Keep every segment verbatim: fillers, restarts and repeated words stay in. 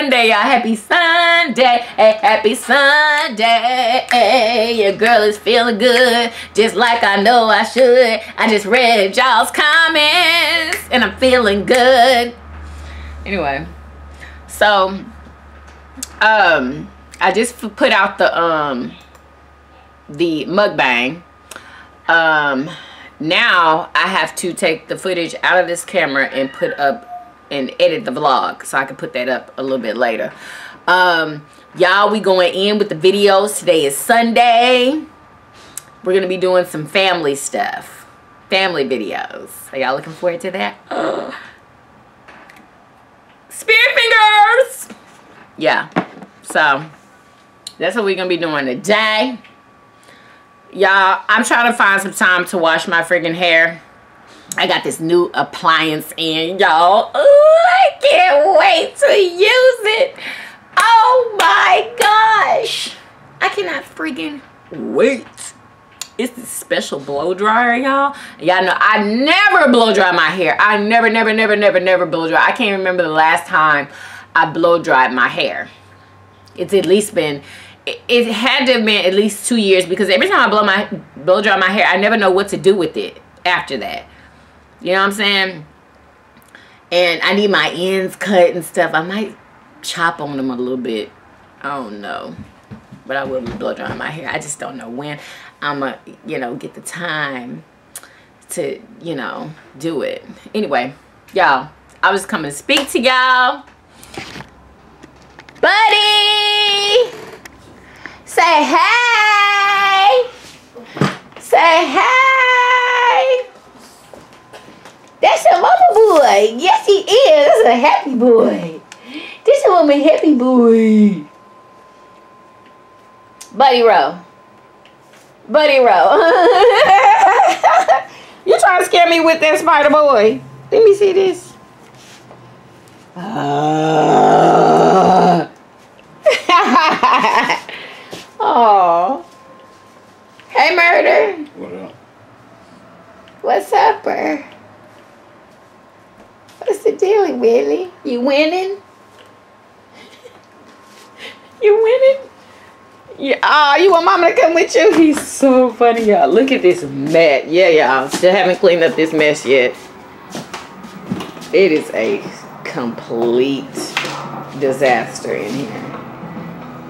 Sunday, y'all. Happy Sunday. Hey, happy Sunday. Hey, your girl is feeling good, just like I know I should. I just read y'all's comments, and I'm feeling good. Anyway, so um, I just put out the um the mukbang. Um, now I have to take the footage out of this camera and put up and edit the vlog, so I can put that up a little bit later. Um, y'all, we going in with the videos. Today is Sunday. We're gonna be doing some family stuff, family videos. Are y'all looking forward to that? Ugh. Spear fingers. Yeah. So that's what we're gonna be doing today, y'all. I'm trying to find some time to wash my friggin' hair. I got this new appliance in, y'all. Ooh, I can't wait to use it. Oh my gosh. I cannot freaking wait. It's this special blow dryer, y'all. Y'all know I never blow dry my hair. I never, never, never, never, never blow dry. I can't remember the last time I blow dried my hair. It's at least been... It had to have been at least two years because every time I blow, my, blow dry my hair, I never know what to do with it after that. You know what I'm saying? And I need my ends cut and stuff. I might chop on them a little bit. I don't know. But I will be blow drying my hair. I just don't know when I'm going to, you know, get the time to, you know, do it. Anyway, y'all, I was coming to speak to y'all. Buddy! Say hey! Say hey! That's your mama boy. Yes, he is. That's a happy boy. This a woman happy boy. Buddy Roe. Buddy Roe. You trying to scare me with that spider boy. Let me see this. Uh. Oh. Hey, Murder. What up? What's up, Burr? What's the deal, Willie? You winning? You winning? Yeah. Oh, you want mama to come with you? He's so funny, y'all. Look at this mat. Yeah, y'all. Still haven't cleaned up this mess yet. It is a complete disaster in here.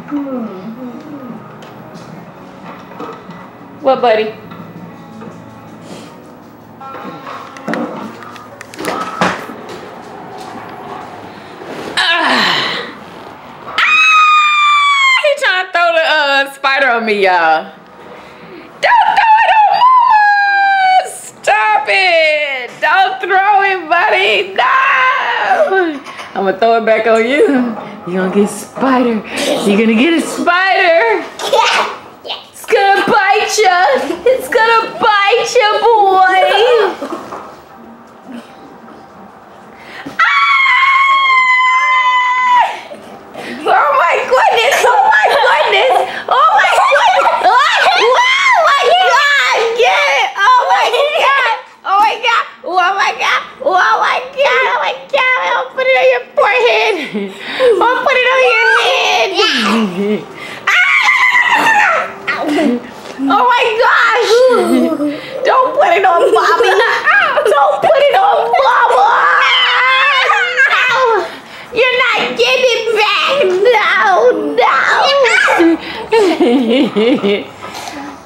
Mm-hmm. What, buddy? On me, y'all. Don't throw it on mama! Stop it! Don't throw it, buddy! No! I'm gonna throw it back on you. You're gonna get a spider. You're gonna get a spider. It's gonna bite you. It's gonna bite you, boy. Ah! Oh my goodness! Oh my goodness! Oh my God! Oh, oh my God! Get it! Oh my God! Oh my God! Oh my God! Oh my God! Oh my God! I'll put it on your forehead! I'll put it on your head! Oh my gosh! Don't put it on Bobby! Don't put it on Bobby! You're not getting it back! No! No!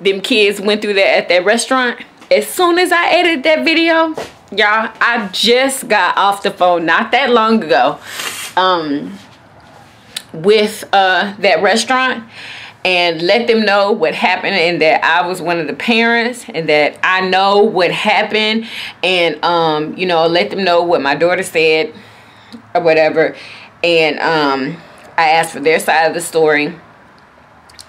them kids went through that at that restaurant. As soon as I edited that video, y'all, I just got off the phone not that long ago um, with uh, that restaurant and let them know what happened and that I was one of the parents and that I know what happened and, um, you know, let them know what my daughter said or whatever. And um, I I asked for their side of the story,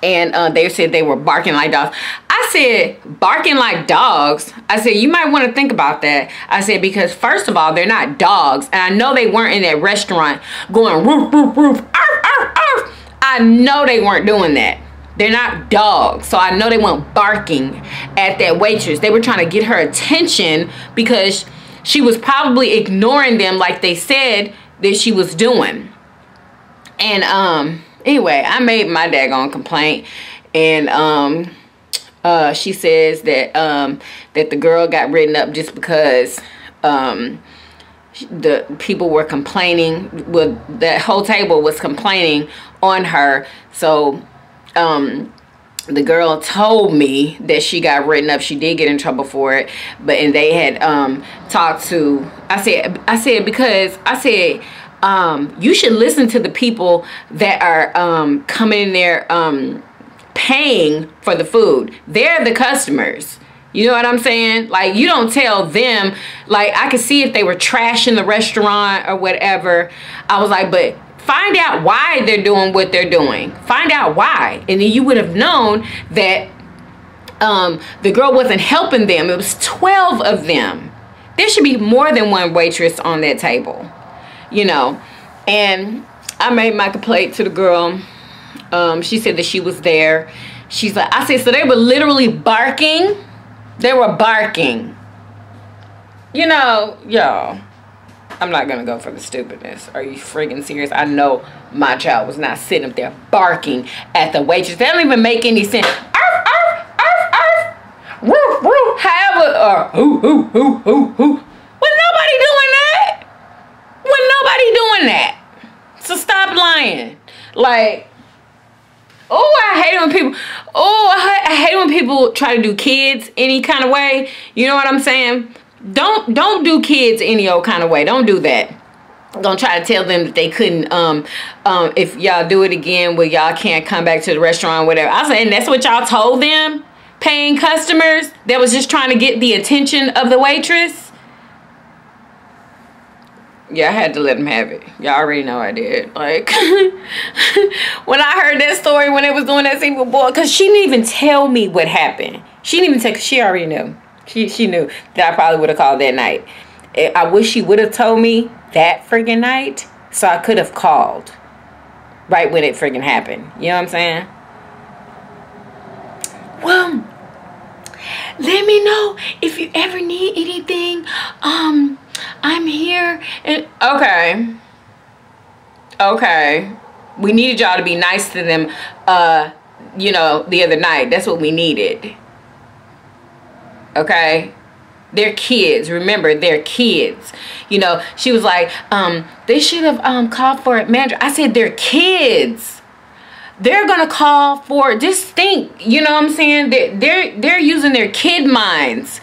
and uh, they said they were barking like dogs. I said, barking like dogs? I said, you might want to think about that. I said, because first of all, they're not dogs. And I know they weren't in that restaurant going roof, roof, roof, arf, arf, arf. I know they weren't doing that. They're not dogs. So I know they weren't barking at that waitress. They were trying to get her attention because she was probably ignoring them like they said that she was doing. And um, anyway, I made my daggone complaint. And um, uh, she says that, um, that the girl got written up just because um, the people were complaining. Well, that whole table was complaining on her. So... Um, the girl told me that she got written up. She did get in trouble for it, but and they had um talked to. I said, I said because I said um you should listen to the people that are um coming in there um paying for the food. They're the customers. You know what I'm saying? Like, you don't tell them. Like, I could see if they were trashing the restaurant or whatever. I was like, but. Find out why they're doing what they're doing. Find out why. And then you would have known that um, the girl wasn't helping them. It was twelve of them. There should be more than one waitress on that table, you know. And I made my complaint to the girl. Um, she said that she was there. She's like, I said, so they were literally barking? They were barking. You know, y'all. I'm not gonna go for the stupidness. Are you friggin' serious? I know my child was not sitting up there barking at the waitress. That don't even make any sense. Arf, arf, arf, arf. Roof, roof, however, or hoo, hoo, hoo, hoo, hoo. Well, nobody doing that. Well, nobody doing that. So stop lying. Like, oh, I hate when people, oh, I, I hate when people try to do kids any kind of way. You know what I'm saying? Don't don't do kids any old kind of way. Don't do that. Don't try to tell them that they couldn't. Um, um, if y'all do it again, well, y'all can't come back to the restaurant, whatever. I said, and that's what y'all told them, paying customers that was just trying to get the attention of the waitress. Yeah, I had to let them have it. Y'all already know I did. Like, when I heard that story, when it was doing that scene with boy, because she didn't even tell me what happened. She didn't even tell. She already knew. She, she knew that I probably would have called that night. I wish she would have told me that friggin' night so I could have called right when it friggin' happened. You know what I'm saying? Well, let me know if you ever need anything. Um, I'm here. And okay. Okay. We needed y'all to be nice to them, uh, you know, the other night. That's what we needed. Okay, they're kids. Remember, they're kids. You know, she was like, um, they should have um called for a manager. I said, they're kids. They're gonna call for. Just think. You know what I'm saying? They're they're they're using their kid minds,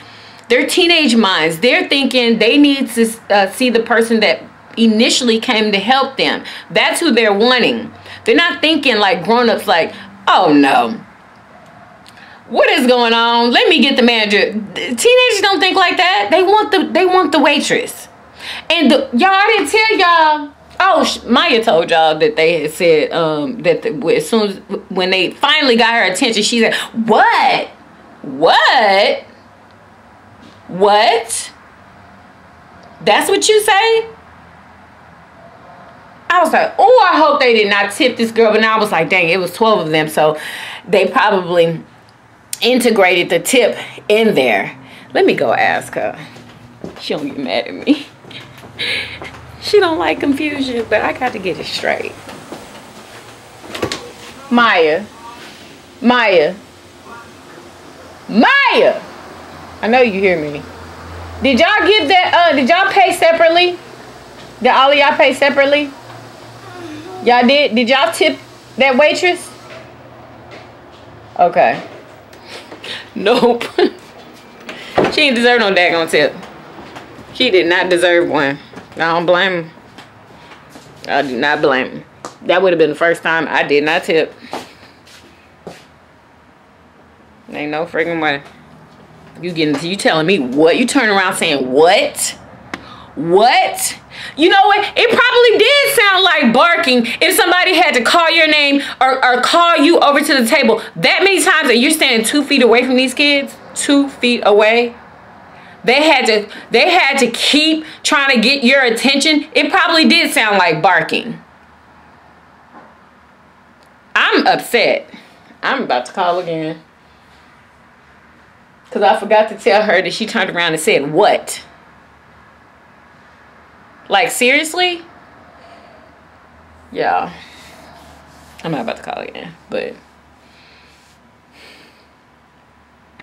their teenage minds. They're thinking they need to uh, see the person that initially came to help them. That's who they're wanting. They're not thinking like grown-ups. Like, oh no. What is going on? Let me get the manager. Teenagers don't think like that. They want the they want the waitress. And y'all, I didn't tell y'all. Oh, Maya told y'all that they had said um, that the, as soon as when they finally got her attention, she said, "What? What? What? That's what you say?" I was like, "Oh, I hope they did not tip this girl." But now I was like, "Dang, it was twelve of them, so they probably." Integrated the tip in there. Let me go ask her. She don't get mad at me. She don't like confusion, but I got to get it straight. Maya. Maya. Maya! I know you hear me. Did y'all give that, uh, did y'all pay separately? Did all of y'all pay separately? Y'all did? Did y'all tip that waitress? Okay. Nope. She didn't deserve no daggone tip. She did not deserve one. I don't blame her. I do not blame her. That would have been the first time I did not tip. Ain't no freaking way. You getting? You telling me what? You turn around saying what? What? You know what? It probably did sound like barking if somebody had to call your name or, or call you over to the table that many times that you're standing two feet away from these kids, two feet away. They had to, they had to keep trying to get your attention. It probably did sound like barking. I'm upset. I'm about to call again. Because I forgot to tell her that she turned around and said, what? Like, seriously? Yeah. I'm not about to call again, but...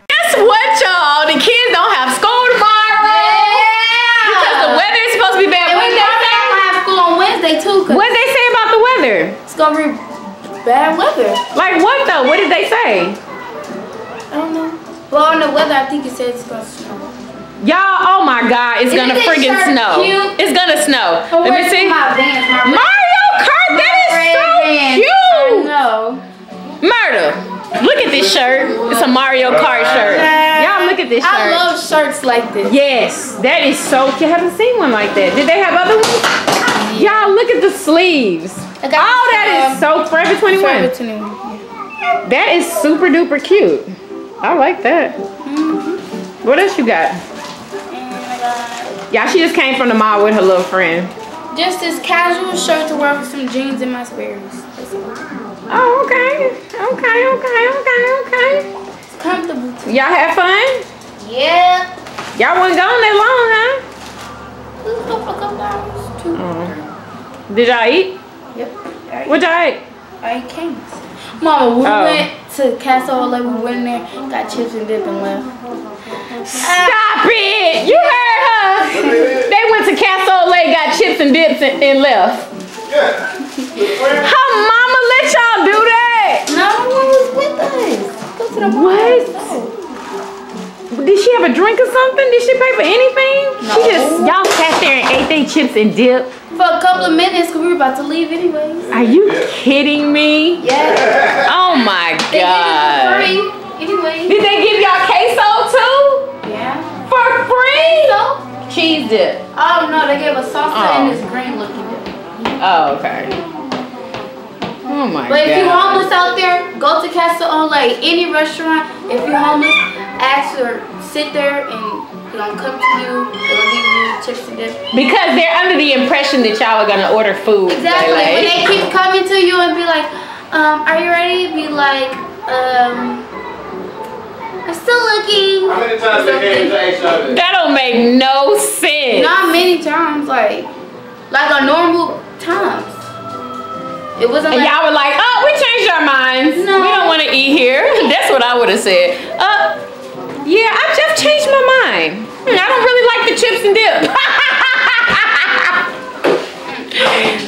Guess what, y'all? The kids don't have school tomorrow. Yeah. Because the weather is supposed to be bad. And we got to have school on Wednesday, too. What did they say about the weather? It's going to be bad weather. Like what, though? What did they say? I don't know. Well, on the weather, I think it said it's going to snow. Y'all, oh my God, it's going to friggin' snow. Cute? It's going to snow. Let me see. My vans, my Mario Kart, my that is so vans. Cute. No. Murder. Look at this shirt. It's a Mario Kart shirt. Y'all look at this shirt. I love shirts like this. Yes, that is so cute. I haven't seen one like that. Did they have other ones? Y'all look at the sleeves. Oh, that is so Forever twenty-one. Forever twenty-one. Yeah. That is super duper cute. I like that. Mm-hmm. What else you got? Yeah, she just came from the mall with her little friend. Just this casual shirt to wear with some jeans and my Sperry's. Oh, okay. Okay, okay, okay, okay. It's comfortable too. Y'all had fun? Yeah. Y'all wasn't gone that long, huh? It was a couple hours too. Mm. Did y'all eat? Yep. I what y'all eat? I ate cakes. Mama, we oh. went to Castle L A, we went in there, got chips and dip and left. Stop uh, it! You heard her! They went to Castle L A, got chips and dips and, and left. Yeah. Her mama let y'all do that? No, one was with us. Go to the what? Bar. Did she have a drink or something? Did she pay for anything? No. She just, y'all sat there and ate their chips and dip. For a couple of minutes, because we were about to leave anyways. Are you kidding me? Yes. Oh my God. They gave it for free anyway. Did they give y'all queso too? Yeah. For free? Queso? Cheese dip. Oh no, they gave us salsa oh. and this green looking dip. Oh, okay. Oh my but God. But if you're homeless out there, go to Castle L A, any restaurant. If you're homeless, ask or sit there and they're gonna come to you, they're gonna give you chips and dip. Because they're under the impression that y'all are gonna order food. Exactly. When they keep coming to you and be like, um, are you ready? Be like, um, I'm still looking. How many times they came? That don't make no sense. Not many times, like, like a normal times. It wasn't like, and y'all were like, oh, we changed our minds. No. We don't wanna eat here. That's what I would have said. Uh, Yeah, I've just changed my mind. I don't really like the chips and dip. I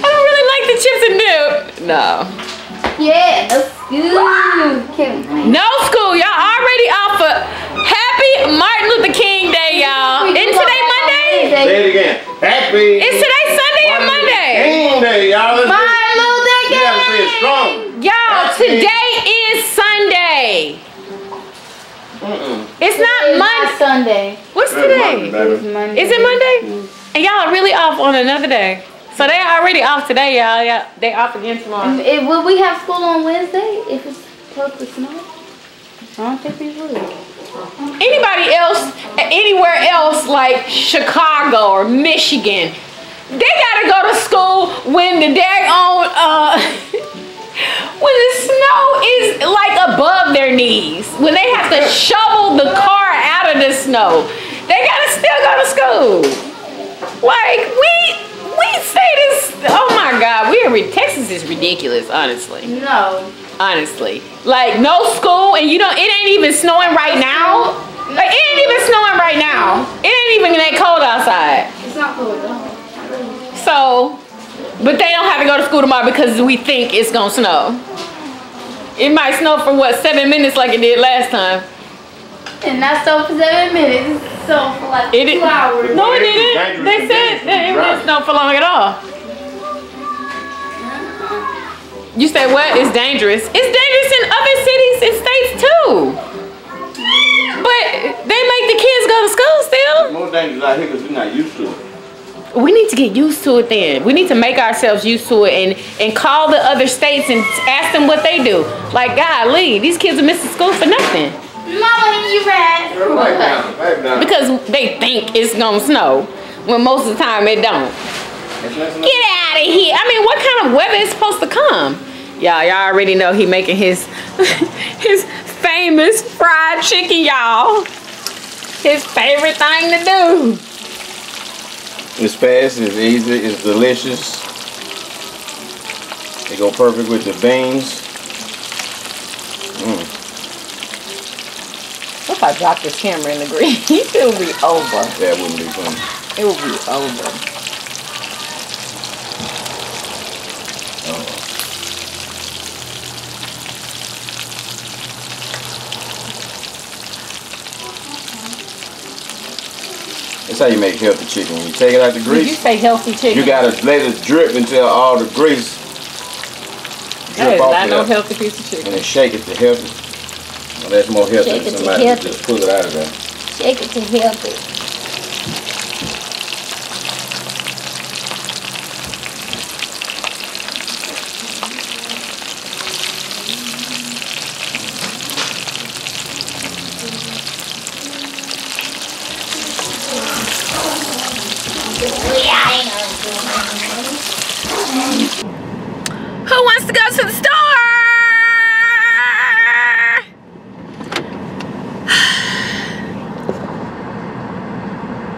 don't really like the chips and dip. No. Yeah, no school. No school. Y'all already off for Happy Martin Luther King Day, y'all. Isn't today Monday? Say it again. Happy. It's today Sunday or Monday? King Day, y'all. Martin Luther King. Yeah, say it strong. Y'all, today is Sunday. Mm-mm. It's not Monday. Sunday. What's today? It's Monday. Is it Monday? Mm-hmm. And y'all are really off on another day. So they are already off today, y'all. Yeah, they off again tomorrow. It, will we have school on Wednesday if it's supposed to snow? I don't think we will. Anybody else, anywhere else like Chicago or Michigan, they gotta go to school when the day on. Uh, when the snow is like above their knees, when they have to shovel the car out of the snow, they gotta still go to school. Like we we say this. Oh my God, we are Texas is ridiculous, honestly. No. Honestly, like no school, and you don't. It ain't even snowing right now. Like it ain't even snowing right now. It ain't even that cold outside. It's not cold at all. So. But they don't have to go to school tomorrow because we think it's gonna snow. It might snow for what, seven minutes like it did last time. And not snow for seven minutes, it snowed for like it two didn't. hours. No, it didn't. They said that it didn't snow for long at all. You said what? It's dangerous. It's dangerous in other cities and states too. But they make the kids go to school still. It's more dangerous out here because we're not used to it. we need to get used to it then. We need to make ourselves used to it and, and call the other states and ask them what they do. Like, golly, these kids are missing school for nothing. Mama, you right. Right now, right now. Because they think it's gonna snow when most of the time it don't. It's nice enough. Get out of here. I mean, what kind of weather is supposed to come? Y'all, y'all already know he making his, his famous fried chicken, y'all. His favorite thing to do. It's fast, it's easy, it's delicious. They go perfect with the beans. Mm. What if I drop this camera in the green? It would be over. That wouldn't be fun. It would be over. That's how you make healthy chicken. When you take it out the grease. Did you say healthy chicken? You gotta let it drip until all the grease drip off. That is not no healthy piece of chicken. And then shake it to healthy. Well, that's more healthy than somebody who just pull it out of there. Shake it to healthy. Who wants to go to the store?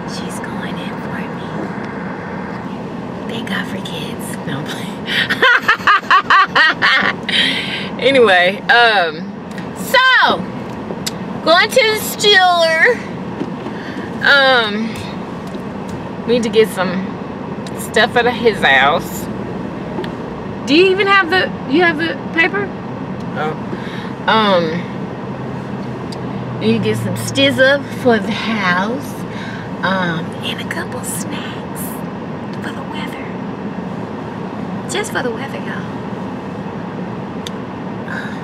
She's going in for me. Thank God for kids. No, I'm playing. Anyway, um, so going to the store. Um, need to get some stuff out of his house. Do you even have the, you have the paper? Oh. Um, you get some stizzle for the house. Um, and a couple snacks for the weather. Just for the weather, y'all. Um,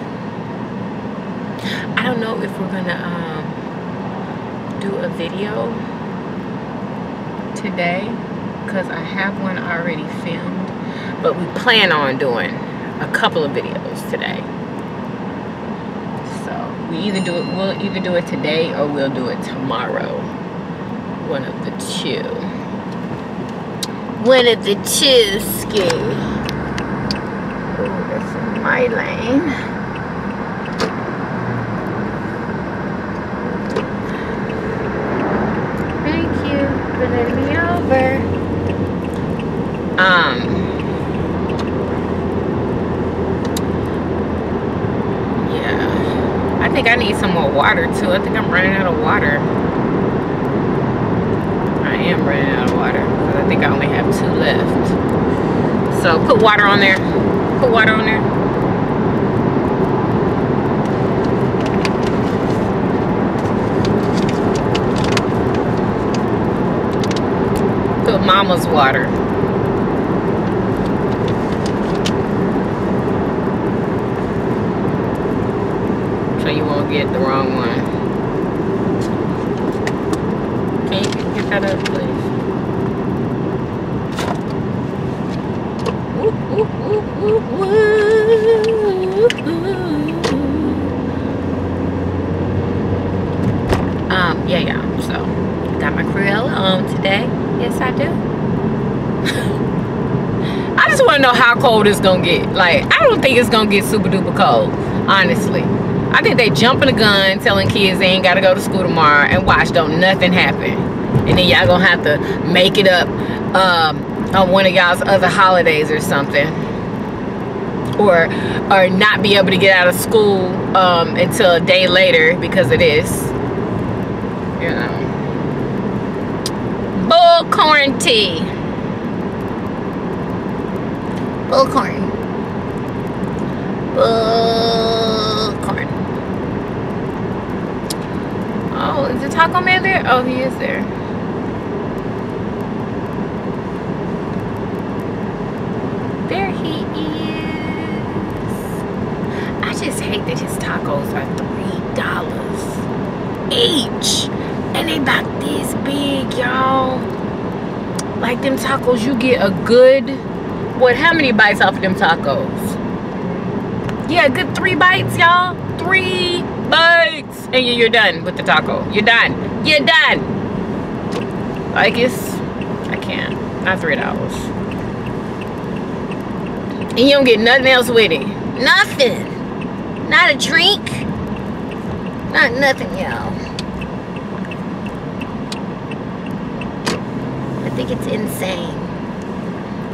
I don't know if we're gonna, um, do a video today, because I have one already filmed. But we plan on doing a couple of videos today. So we either do it, we'll either do it today or we'll do it tomorrow. One of the two. One of the two, ski. Oh, that's in my lane. Thank you for letting me over. Um. I think I need some more water too. I think I'm running out of water. I am running out of water because I think I only have two left. So put water on there. Put water on there. Put mama's water. Get the wrong one. Can you get that up, please? Ooh, ooh, ooh, ooh, ooh. Um, yeah, yeah. So, got my Cruella on today. Yes, I do. I just want to know how cold it's gonna get. Like, I don't think it's gonna get super duper cold, honestly. I think they jumping the gun, telling kids they ain't gotta go to school tomorrow, and watch, don't nothing happen. And then y'all gonna have to make it up um, on one of y'all's other holidays or something. Or or not be able to get out of school um, until a day later because of this. You know. Bull corn tea. Bull corn. Bull corn. Oh, is the taco man there? Oh, he is there. There he is. I just hate that his tacos are three dollars each. And they about this big, y'all. like them tacos, you get a good, what, how many bites off of them tacos? Yeah, a good three bites, y'all. Three bites. And you're done with the taco. You're done. You're done. Like it's, I can't. Not three dollars. And you don't get nothing else with it. Nothing. Not a drink. Not nothing, y'all. I think it's insane.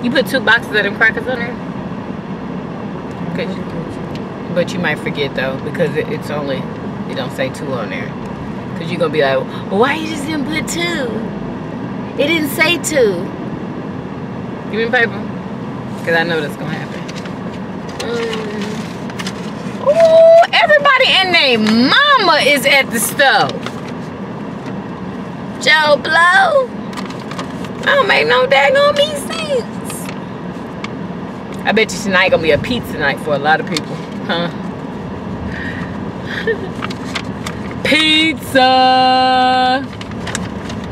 You put two boxes of them crackers on there? Okay. But you might forget though, because it, it's only, it don't say two on there. Cause you're gonna be like, well, why you just didn't put two? It didn't say two. Give me paper. Cause I know that's gonna happen. Um, ooh, everybody and their mama is at the stove. Joe Blow. I don't make no daggone me sense. I bet you tonight gonna be a pizza night for a lot of people, huh? Pizza!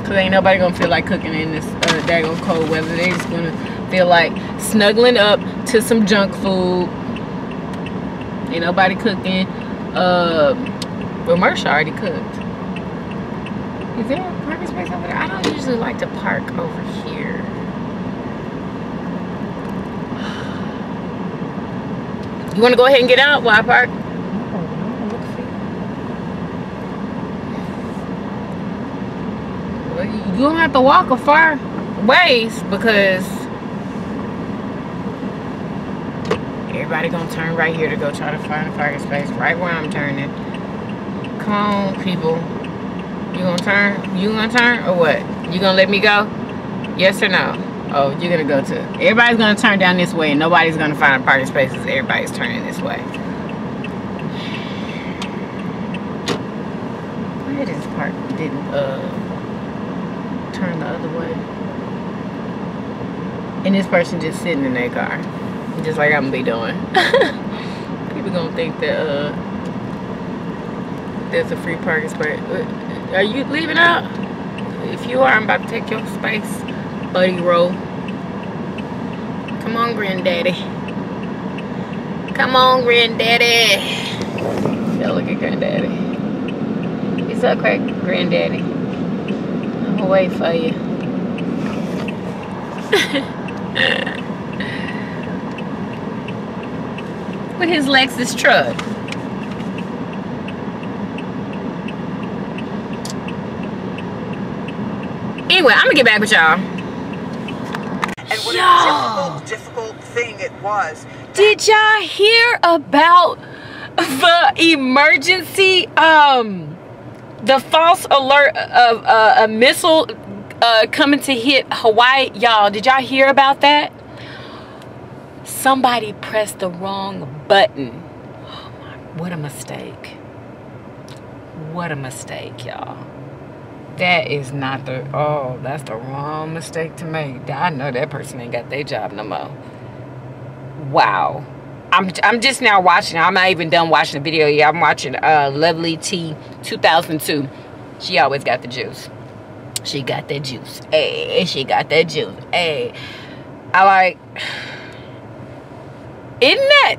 Cause ain't nobody gonna feel like cooking in this uh, daggone cold weather. They just gonna feel like snuggling up to some junk food. Ain't nobody cooking. Uh, well, Marsha already cooked. Is there a parking space over there? I don't usually like to park over here. You want to go ahead and get out while I park? You don't have to walk a far ways because everybody gonna turn right here to go try to find a parking space right where I'm turning. Come on, people. You gonna turn? You gonna turn or what? You gonna let me go? Yes or no? Oh, you're gonna go to, everybody's gonna turn down this way and nobody's gonna find a parking space because everybody's turning this way. Why this park didn't uh, turn the other way? And this person just sitting in their car, just like I'm gonna be doing. People gonna think that uh, there's a free parking space. Are you leaving out? If you are, I'm about to take your space. Buddy roll. Come on, granddaddy. Come on, granddaddy. Y'all look at granddaddy. He's a crack granddaddy. I'm gonna wait for you. With his Lexus truck. Anyway, I'm gonna get back with y'all. And what a difficult, difficult thing it was. Did y'all hear about the emergency, um, the false alert of uh, a missile uh, coming to hit Hawaii? Y'all, did y'all hear about that? Somebody pressed the wrong button. Oh my, what a mistake. What a mistake, y'all. That is not the, oh, that's the wrong mistake to make. I know that person ain't got their job no more. Wow. I'm, I'm just now watching. I'm not even done watching the video yet. I'm watching uh, Lovely T two thousand two. She always got the juice. She got that juice. Hey, she got that juice. Hey. I like, isn't that,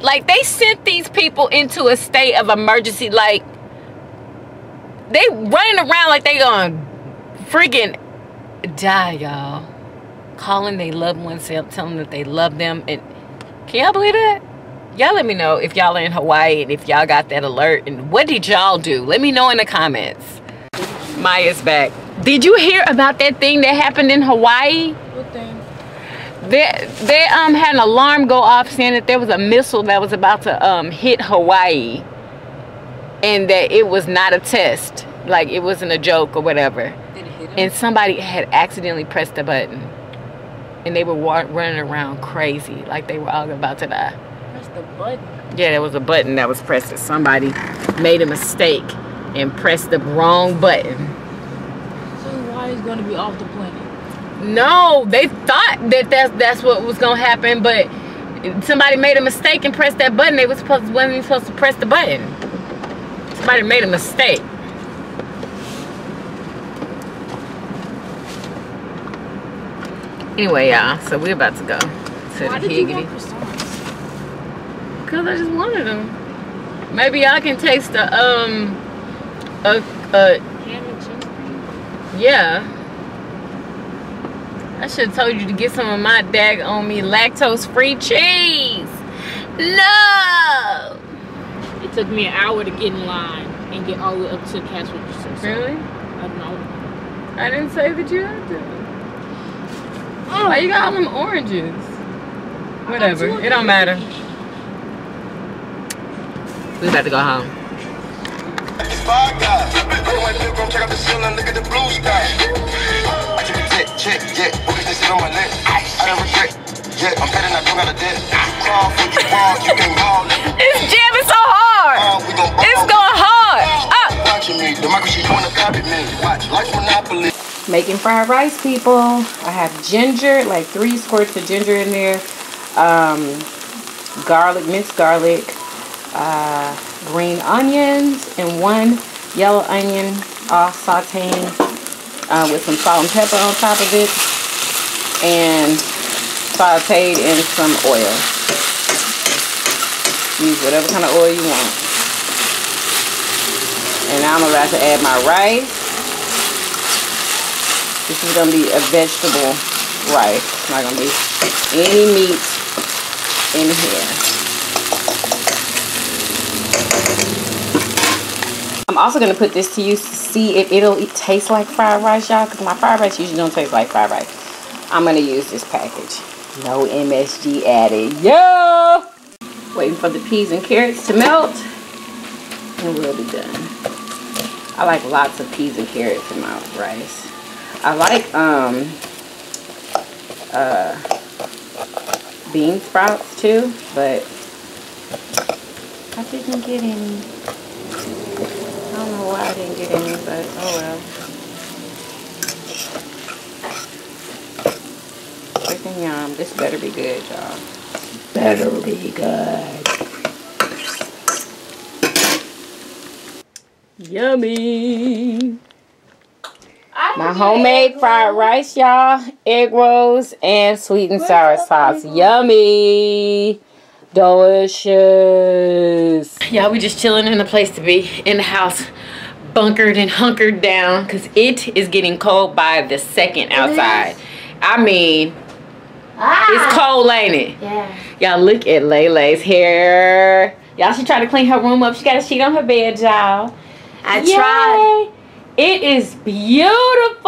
like they sent these people into a state of emergency, like, they running around like they gonna freaking die, y'all. Calling their loved ones, telling them that they love them. And can y'all believe that? Y'all let me know if y'all are in Hawaii and if y'all got that alert. And what did y'all do? Let me know in the comments. Maya's back. Did you hear about that thing that happened in Hawaii? What thing? They, they um, had an alarm go off saying that there was a missile that was about to um, hit Hawaii. And that it was not a test, like it wasn't a joke or whatever. Did it hit him? And somebody had accidentally pressed the button, and they were wa running around crazy, like they were all about to die. Press the button? Yeah, there was a button that was pressed. That somebody made a mistake and pressed the wrong button. So why is going to be off the planet? No, they thought that that's that's what was going to happen, but somebody made a mistake and pressed that button. They were supposed to, wasn't even supposed to press the button. Somebody made a mistake. Anyway, y'all, so we're about to go to Why the Higgity. Because I just wanted them. Maybe y'all can taste the, um, a, a, yeah. I should have told you to get some of my dag on me lactose-free cheese. No! It took me an hour to get in line and get all the way up to the cash register. So really? I don't know. I didn't say that you had to. Oh, why you got all them oranges? Whatever. It don't matter. We about to go home. It's five guys. Check out the ceiling. Look at the blue sky. Check, yeah, what is this on my neck? I don't regret, yeah, I'm better not going out of debt. Call for you, ball, you can ball. It's jamming so hard. Uh, we gonna ball. It's going hard. Uh. Watching me, the democracy wanna copy me. Watch, life monopoly. Making fried rice, people. I have ginger, like three squirts of ginger in there. Um, garlic, minced garlic, uh, green onions, and one yellow onion, all sauteing. Uh, with some salt and pepper on top of it, and sauteed in some oil. Use whatever kind of oil you want. And now I'm about to add my rice. This is going to be a vegetable rice. It's not going to be any meat in here. I'm also going to put this to use. See, it, it'll it taste like fried rice, y'all, because my fried rice usually don't taste like fried rice. I'm going to use this package. No M S G added. Yo! Waiting for the peas and carrots to melt, and we'll be done. I like lots of peas and carrots in my rice. I like um, uh, bean sprouts, too, but I didn't get any. I don't know why I didn't get any, but oh well. Freaking yum. This better be good, y'all. Better be good. Yummy. My homemade fried rice, y'all. Egg rolls and sweet and sour sauce. Yummy. Delicious. Y'all, we just chilling in the place to be, in the house, bunkered and hunkered down, because it is getting cold by the second outside. I mean, ah. It's cold, ain't it? Yeah. Y'all, look at Lele's hair. Y'all should try to clean her room up. She got a sheet on her bed, y'all. I Yay. tried. It is beautiful.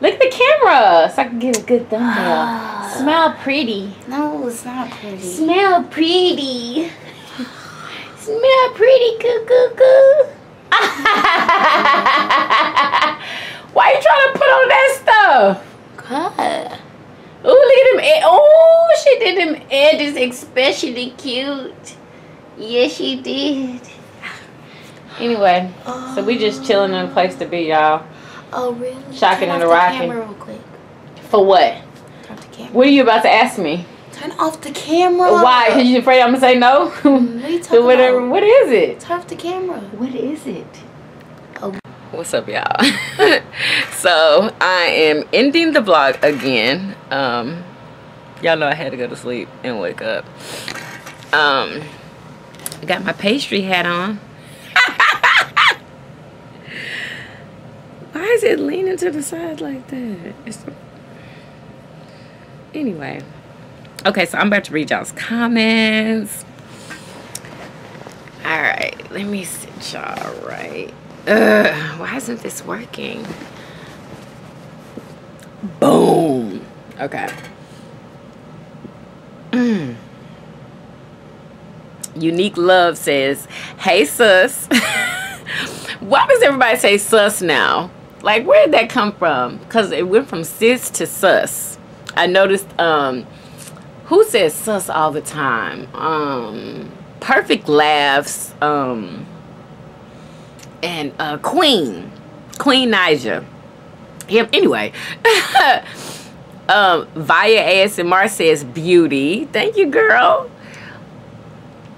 Look at the camera so I can get a good thumbnail. Oh. Smell pretty. No, it's not pretty. Smell pretty. Smell pretty, coo coo coo. Why you trying to put on that stuff? God. Ooh, look at them. E oh, she did them edges especially cute. Yes, she did. Anyway, oh. So we just chilling in a place to be, y'all. Oh, really? Shocking and rocking. Turn off the camera real quick. For what? Turn off the camera. What are you about to ask me? Turn off the camera. Why? Because you afraid I'm going to say no? What, whatever. What is it? Turn off the camera. What is it? Oh. What's up, y'all? So, I am ending the vlog again. Um, y'all know I had to go to sleep and wake up. Um, I got my pastry hat on. Why is it leaning to the side like that? It's... Anyway. Okay, so I'm about to read y'all's comments. Alright, let me sit y'all right. Ugh, why isn't this working? Boom. Okay. Mm. Unique Love says, hey sus. Why does everybody say sus now? Like, where did that come from? Because it went from sis to sus. I noticed, um, who says sus all the time? Um, Perfect Laughs, um, and uh, Queen. Queen Nija. Yep, anyway. um, Via A S M R says beauty. Thank you, girl.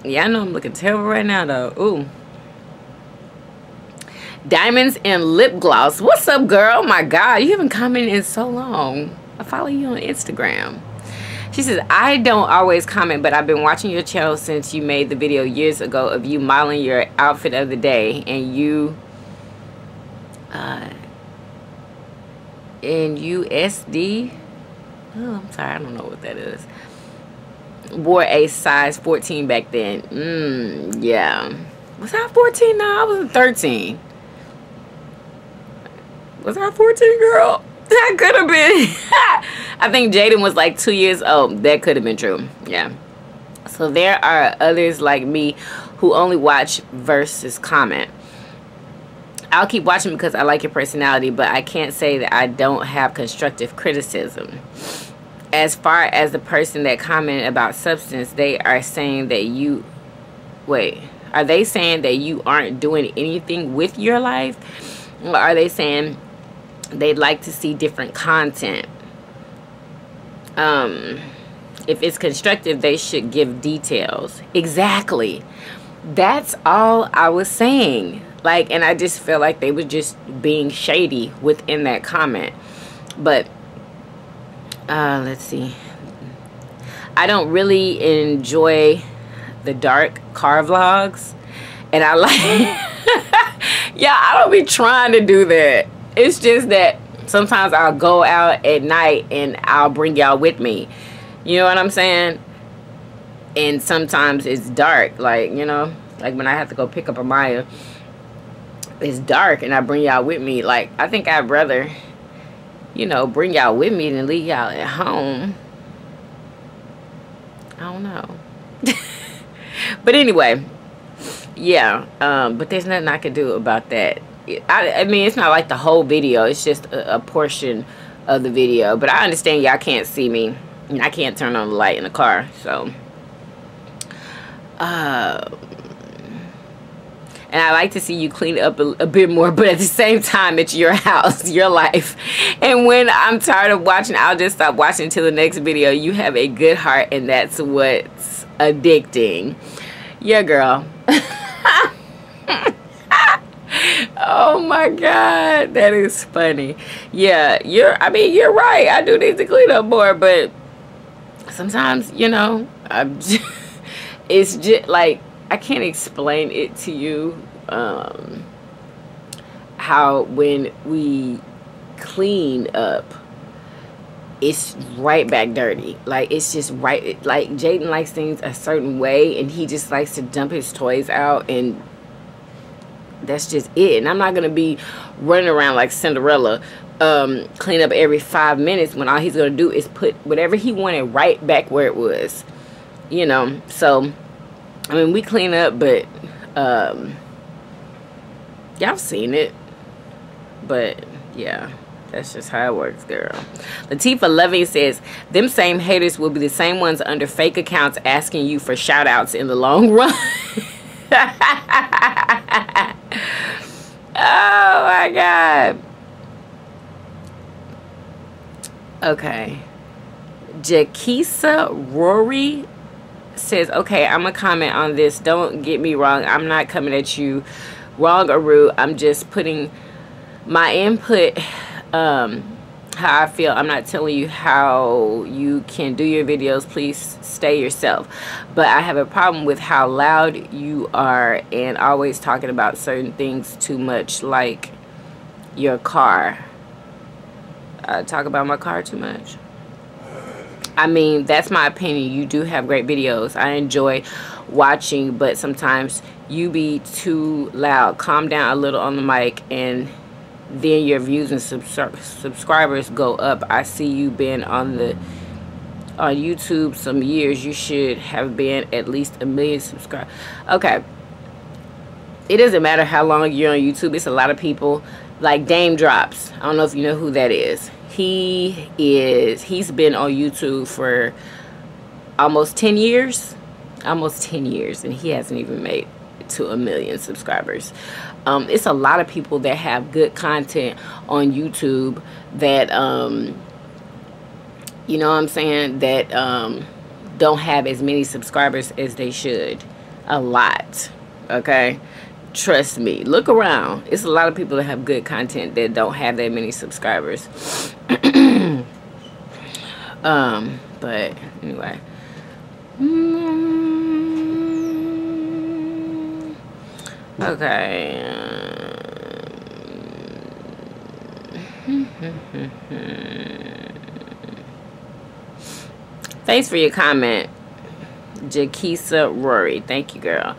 Yeah, I know I'm looking terrible right now, though. Ooh. Diamonds and lip gloss. What's up, girl? My God, you haven't commented in so long. I follow you on Instagram. She says, I don't always comment, but I've been watching your channel since you made the video years ago of you modeling your outfit of the day, and you uh, in U S D. Oh, I'm sorry, I don't know what that is. Wore a size fourteen back then. Mmm, yeah. Was I fourteen? No, I was thirteen. Was I fourteen, girl? That could have been. I think Jaden was like two years old. That could have been true. Yeah. So there are others like me who only watch versus comment. I'll keep watching because I like your personality, but I can't say that I don't have constructive criticism. As far as the person that commented about substance, they are saying that you... Wait. Are they saying that you aren't doing anything with your life? Or are they saying... they'd like to see different content? Um, if it's constructive, they should give details. Exactly. That's all I was saying. Like, and I just feel like they were just being shady within that comment. But, uh, let's see. I don't really enjoy the dark car vlogs. And I like... yeah, I don't be trying to do that. It's just that sometimes I'll go out at night and I'll bring y'all with me. You know what I'm saying? And sometimes it's dark. Like, you know, like when I have to go pick up Amaya, it's dark and I bring y'all with me. Like, I think I'd rather, you know, bring y'all with me than leave y'all at home. I don't know. But anyway, yeah. Um, but there's nothing I could do about that. I, I mean, it's not like the whole video. It's just a, a portion of the video. But I understand y'all can't see me. And I can't turn on the light in the car. So. Uh, and I like to see you clean up a, a bit more. But at the same time, it's your house. Your life. And when I'm tired of watching, I'll just stop watching until the next video. You have a good heart. And that's what's addicting. Yeah, girl. Oh my God, that is funny. Yeah, you're, I mean, you're right. I do need to clean up more, but sometimes, you know, I'm just, it's just like, I can't explain it to you, um, how when we clean up, it's right back dirty. Like, it's just right, like, Jaden likes things a certain way, and he just likes to dump his toys out, and that's just it. And I'm not gonna be running around like Cinderella, um clean up every five minutes when all he's gonna do is put whatever he wanted right back where it was, you know. So I mean, we clean up, but um y'all seen it. But yeah, that's just how it works, girl. Latifa Loving says, them same haters will be the same ones under fake accounts asking you for shout outs in the long run. Oh my God. Okay. Jakisa Rory says, okay, I'm going to comment on this. Don't get me wrong. I'm not coming at you wrong or rude. I'm just putting my input, um, how I feel. I'm not telling you how you can do your videos. Please stay yourself. But I have a problem with how loud you are and always talking about certain things too much, like your car. I talk about my car too much. I mean, that's my opinion. You do have great videos. I enjoy watching, but sometimes you be too loud. Calm down a little on the mic, and then your views and subs subscribers go up. I see you been on the on YouTube some years. You should have been at least a million subscribers. Okay, it doesn't matter how long you're on YouTube. It's a lot of people like Dame Drops. I don't know if you know who that is. He is he's been on YouTube for almost ten years, almost ten years, and he hasn't even made to a million subscribers. Um, it's a lot of people that have good content on YouTube that, um, you know what I'm saying, that um, don't have as many subscribers as they should. A lot. Okay? Trust me. Look around. It's a lot of people that have good content that don't have that many subscribers. um, but anyway. Mm, okay. Thanks for your comment, Jakisa Rory. Thank you, girl.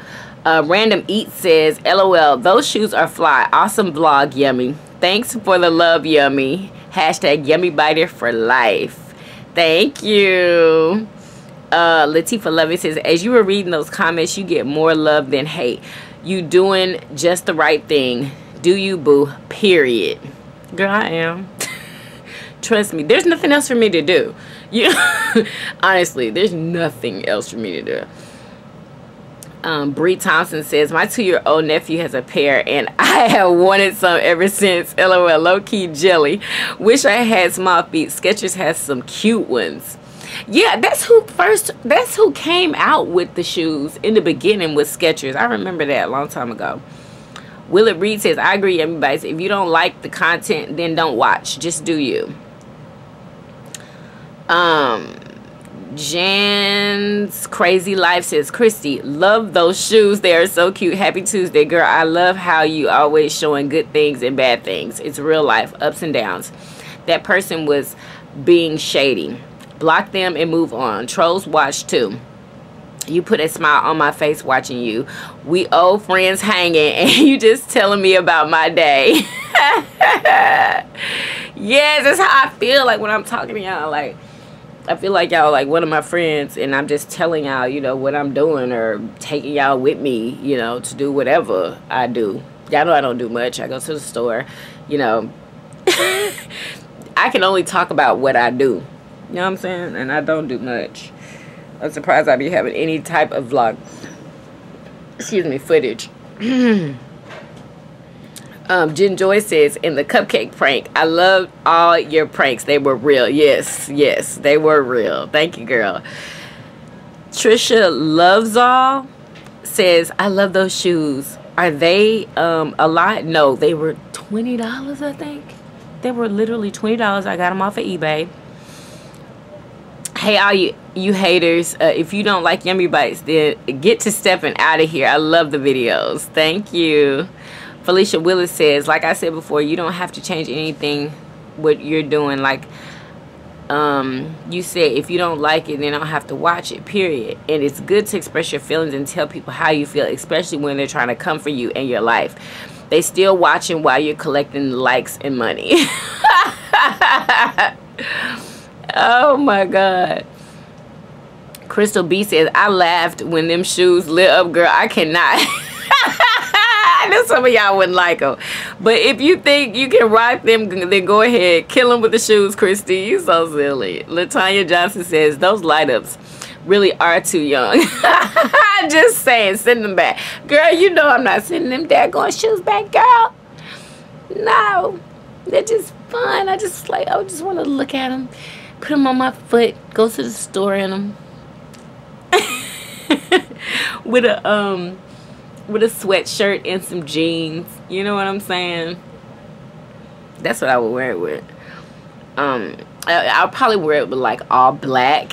Uh, Random Eat says, L O L, those shoes are fly. Awesome vlog, yummy. Thanks for the love, yummy. Hashtag yummy biter for life. Thank you. Uh, Latifa Lovey says, as you were reading those comments, you get more love than hate. You doing just the right thing. Do you, boo? Period. Girl, I am. Trust me, there's nothing else for me to do. Yeah, honestly, there's nothing else for me to do. Um, Bree Thompson says, my two-year-old nephew has a pair, and I have wanted some ever since. L O L, low-key jelly. Wish I had small feet. Skechers has some cute ones. Yeah, that's who first, that's who came out with the shoes in the beginning with Skechers. I remember that a long time ago. Willet Reed says, I agree, everybody. If you don't like the content, then don't watch. Just do you. Um... Jan's Crazy Life says, Christy, love those shoes. They are so cute. Happy Tuesday, girl. I love how you always showing good things and bad things. It's real life, ups and downs. That person was being shady. Block them and move on. Trolls watch too. You put a smile on my face watching you. We old friends hanging and you just telling me about my day. Yes, that's how I feel like when I'm talking to y'all. Like, I feel like y'all like one of my friends and I'm just telling y'all, you know, what I'm doing or taking y'all with me, you know, to do whatever I do. Y'all know I don't do much. I go to the store, you know. I can only talk about what I do. You know what I'm saying? And I don't do much. I'm surprised I be having any type of vlog. Excuse me, footage. Um, Jen Joy says, in the cupcake prank, I love all your pranks. They were real. Yes, yes, they were real. Thank you, girl. Trisha Loves All says, I love those shoes. Are they um, a lot? No, they were twenty dollars, I think. They were literally twenty dollars. I got them off of eBay. Hey, all you, you haters, uh, if you don't like Yummy Bites, then get to stepping out of here. I love the videos. Thank you. Felicia Willis says, like I said before, you don't have to change anything what you're doing. Like um, you said, if you don't like it, then I don't have to watch it, period. And it's good to express your feelings and tell people how you feel, especially when they're trying to comfort you in your life. They still watching while you're collecting likes and money. Oh, my God. Crystal B says, I laughed when them shoes lit up, girl. I cannot. I know some of y'all wouldn't like them, but if you think you can rock them, then go ahead. Kill them with the shoes, Christy. You so silly. LaTanya Johnson says, those light-ups really are too young. Just saying, send them back. Girl, you know I'm not sending them daggone shoes back, girl. No. They're just fun. I just like, I just want to look at them, put them on my foot, go to the store in them. With a, um... with a sweatshirt and some jeans. You know what I'm saying? That's what I would wear it with. Um, I, I'll probably wear it with like all black.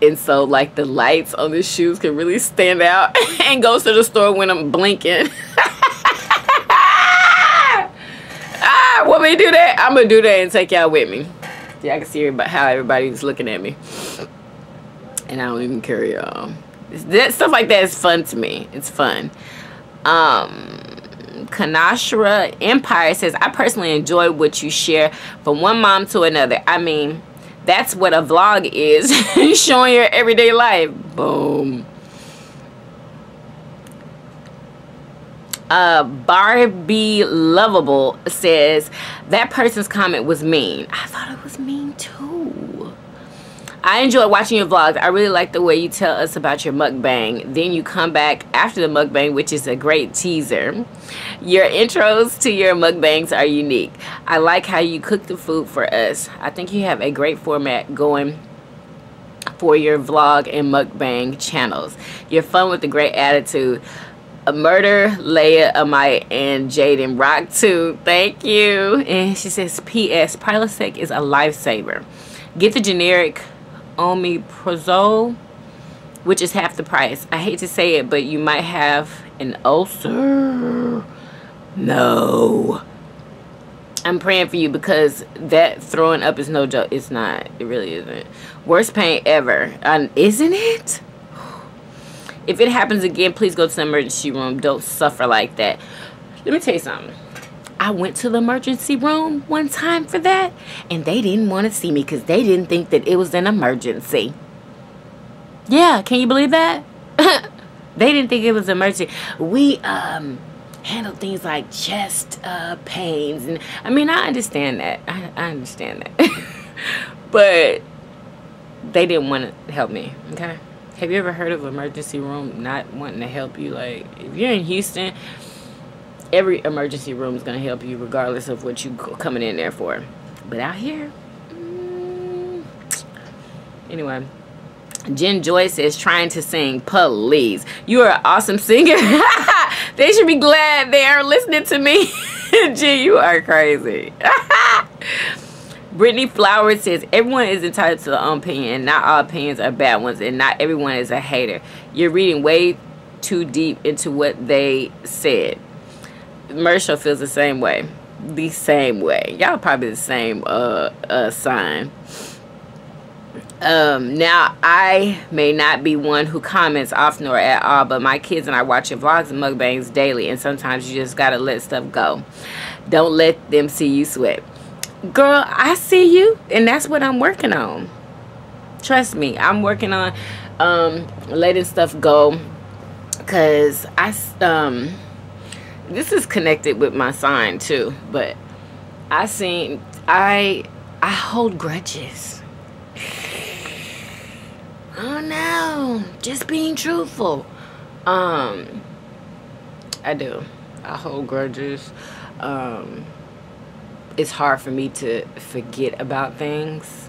And so like the lights on the shoes can really stand out. And go to the store when I'm blinking. Ah, want me to do that? I'm going to do that and take y'all with me. Yeah, I can see everybody, how everybody's looking at me. And I don't even care, y'all. That, stuff like that is fun to me. It's fun. Um, Kanashra Empire says, I personally enjoy what you share from one mom to another. I mean, that's what a vlog is. Showing your everyday life. Boom. Uh, Barbie Lovable says, that person's comment was mean. I thought it was mean too. I enjoy watching your vlogs. I really like the way you tell us about your mukbang. Then you come back after the mukbang, which is a great teaser. Your intros to your mukbangs are unique. I like how you cook the food for us. I think you have a great format going for your vlog and mukbang channels. You're fun with a great attitude. A Murder, Leia, Amaya, and Jaden Rock too. Thank you. And she says, P S Prilosec is a lifesaver. Get the generic omeprazole, which is half the price. I hate to say it, but you might have an ulcer. No. I'm praying for you, because that throwing up is no joke. It's not. It really isn't. Worst pain ever. Um, isn't it? If it happens again, please go to the emergency room. Don't suffer like that. Let me tell you something. I went to the emergency room one time for that, and they didn't want to see me because they didn't think that it was an emergency. Yeah, can you believe that? They didn't think it was an emergency. We um, handled things like chest uh, pains. And I mean, I understand that. I, I understand that. But they didn't want to help me, okay? Have you ever heard of an emergency room not wanting to help you? Like, if you're in Houston, every emergency room is going to help you regardless of what you're coming in there for. But out here, mm, anyway. Jen Joy says, trying to sing, please. You are an awesome singer. They should be glad they are listening to me. Jen, you are crazy. Brittany Flowers says, everyone is entitled to their own opinion, and not all opinions are bad ones, and not everyone is a hater. You're reading way too deep into what they said. Marshall feels the same way. The same way. Y'all probably the same uh, uh, sign. Um, now, I may not be one who comments often or at all, but my kids and I watch your vlogs and mukbangs daily, and sometimes you just gotta let stuff go. Don't let them see you sweat. Girl, I see you, and that's what I'm working on. Trust me, I'm working on um, letting stuff go, because I, um, this is connected with my sign too, but I seen, I, I hold grudges. Oh no, just being truthful. Um, I do. I hold grudges. Um... It's hard for me to forget about things,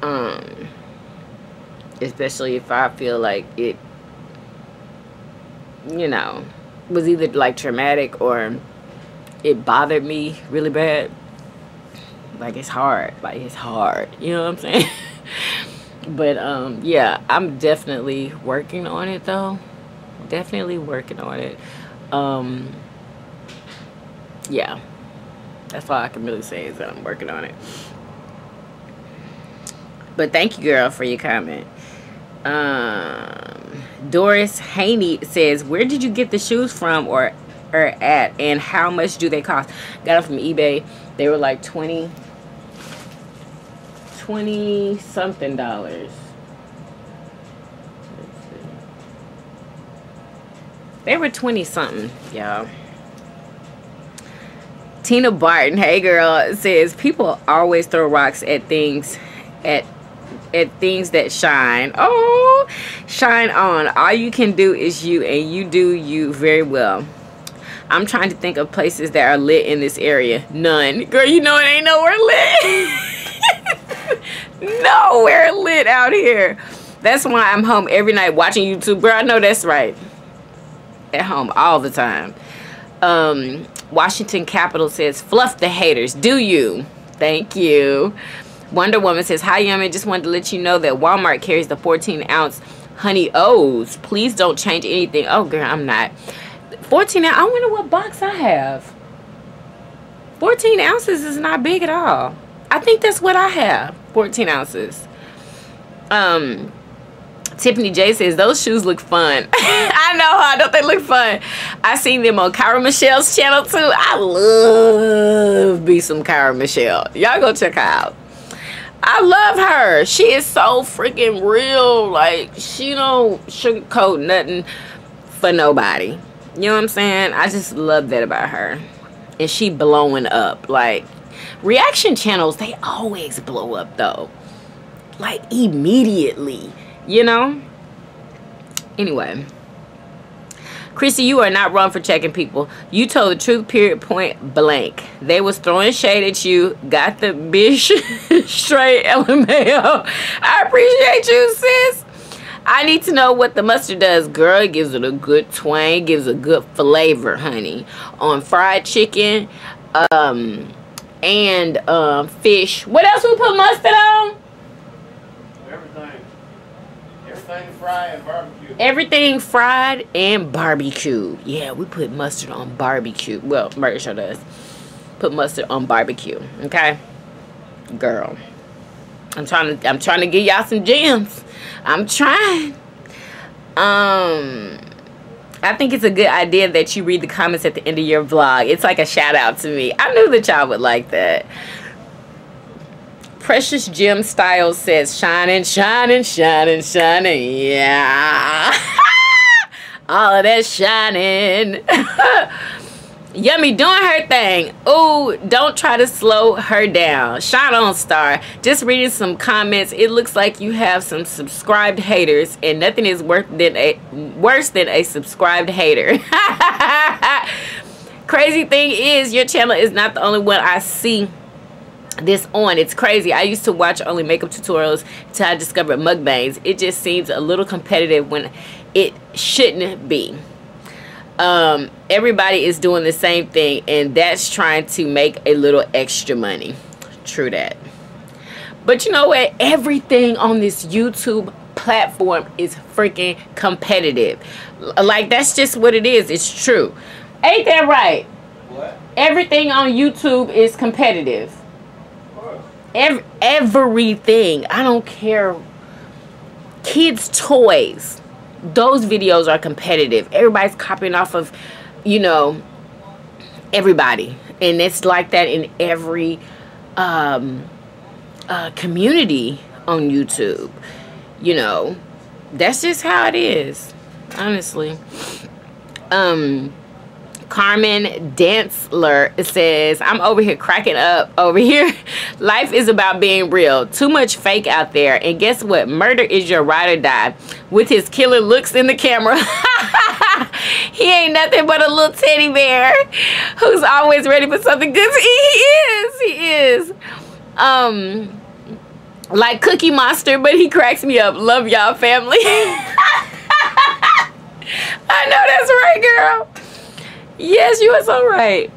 um, especially if I feel like it, you know, was either like traumatic or it bothered me really bad. Like, it's hard. Like, it's hard. You know what I'm saying? But, um, yeah, I'm definitely working on it, though. Definitely working on it. Um, yeah. That's all I can really say is that I'm working on it. But thank you, girl, for your comment. Um, Doris Haney says, where did you get the shoes from or, or at? And how much do they cost? Got them from eBay. They were like twenty, twenty something dollars. They were twenty something, y'all. Tina Barton, hey girl, says people always throw rocks at things at at things that shine. Oh, shine on. All you can do is you, and you do you very well. I'm trying to think of places that are lit in this area. None. Girl, you know it ain't nowhere lit. Nowhere lit out here. That's why I'm home every night watching YouTube. Girl, I know that's right. At home all the time. Um... Washington Capitol says, fluff the haters. Do you? Thank you. Wonder Woman says, hi, Yummy. Just wanted to let you know that Walmart carries the fourteen ounce Honey O's. Please don't change anything. Oh, girl, I'm not. fourteen ounce. I wonder what box I have. fourteen ounces is not big at all. I think that's what I have. fourteen ounces. Um... Tiffany J says, those shoes look fun. I know, huh? Don't they look fun? I seen them on Kyra Michelle's channel, too. I love be some Kyra Michelle. Y'all go check her out. I love her. She is so freaking real. Like, she don't sugarcoat nothing for nobody. You know what I'm saying? I just love that about her. And she blowing up. Like, reaction channels, they always blow up, though. Like, immediately. You know? Anyway. Chrissy, you are not wrong for checking people. You told the truth, period, point blank. They was throwing shade at you. Got the bitch straight, L M A O. I appreciate you, sis. I need to know what the mustard does, girl. It gives it a good twang, gives a good flavor, honey, on fried chicken um and um fish. What else we put mustard on? Everything. Everything fried and barbecue. Everything fried and barbecue. Yeah, we put mustard on barbecue. Well, Murder Show does put mustard on barbecue. Okay, girl, I'm trying to I'm trying to give y'all some gems. I'm trying. Um, I think it's a good idea that you read the comments at the end of your vlog. It's like a shout out to me. I knew that y'all would like that. Precious Gem Style says, shining, shining, shining, shining. Yeah. All of that shining. Yummy doing her thing. Ooh, don't try to slow her down. Shot on Star. Just reading some comments. It looks like you have some subscribed haters, and nothing is worse than a worse than a subscribed hater. Crazy thing is, your channel is not the only one I see this on. It's crazy. I used to watch only makeup tutorials until I discovered mukbangs. It just seems a little competitive when it shouldn't be. Um, everybody is doing the same thing, and that's trying to make a little extra money. True that. But you know what? Everything on this YouTube platform is freaking competitive. Like, that's just what it is. It's true. Ain't that right? What? Everything on YouTube is competitive. Every, everything. I don't care. Kids' toys. Those videos are competitive. Everybody's copying off of, you know, everybody. And it's like that in every um, uh, community on YouTube. You know, that's just how it is, honestly. Um, Carmen Dantzler says, I'm over here cracking up over here. Life is about being real. Too much fake out there. And guess what? Murder is your ride or die. With his killer looks in the camera. He ain't nothing but a little teddy bear who's always ready for something good. He is. He is. Um, like Cookie Monster, but he cracks me up. Love y'all, family. I know that's right, girl. Yes, you are so right.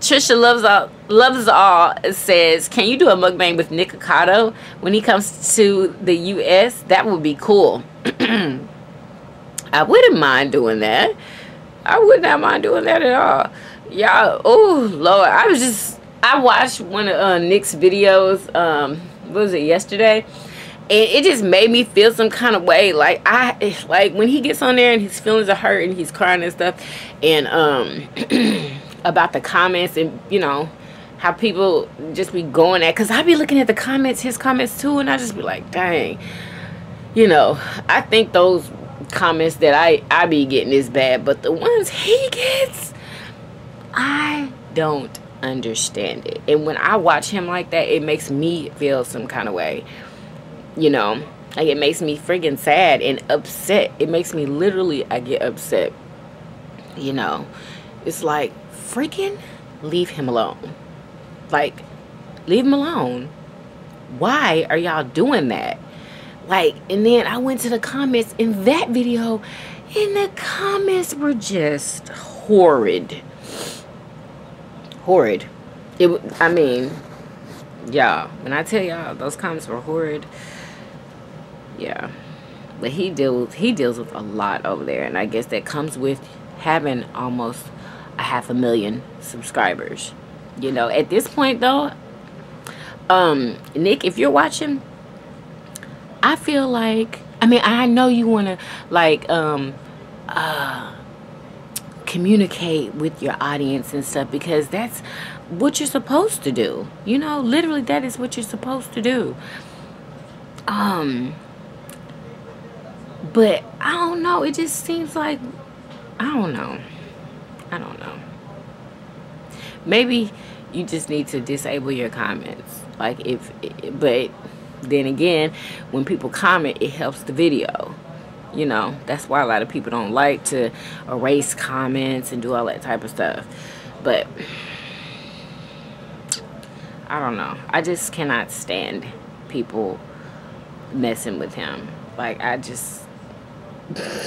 Trisha Loves All, Loves All says, can you do a mukbang with Nick Akato when he comes to the U S? That would be cool. I wouldn't mind doing that. I would not mind doing that at all. Y'all, oh, Lord. I was just, I watched one of uh, Nick's videos, um, what was it, yesterday? And it just made me feel some kind of way. Like, I, like when he gets on there and his feelings are hurt and he's crying and stuff. And, um, about the comments and, you know, how people just be going at. Because I be looking at the comments, his comments too. And I just be like, dang. You know, I think those comments that I, I be getting is bad. But the ones he gets, I don't understand it. And when I watch him like that, it makes me feel some kind of way. You know, like, it makes me friggin' sad and upset. It makes me literally, I get upset. You know, it's like, freaking leave him alone. Like, leave him alone. Why are y'all doing that? Like, and then I went to the comments in that video, and the comments were just horrid. Horrid. It, I mean, y'all, when I tell y'all, those comments were horrid. Yeah, but he deals he deals with a lot over there, and I guess that comes with having almost a half a million subscribers. You know, at this point though, um, Nick, if you're watching, I feel like, I mean, I know you want to like um, uh, communicate with your audience and stuff, because that's what you're supposed to do. You know, literally, that is what you're supposed to do. Um, but I don't know. It just seems like, I don't know. I don't know. Maybe you just need to disable your comments. Like, if, but then again, when people comment, it helps the video. You know, that's why a lot of people don't like to erase comments and do all that type of stuff. But I don't know. I just cannot stand people messing with him. Like, I just,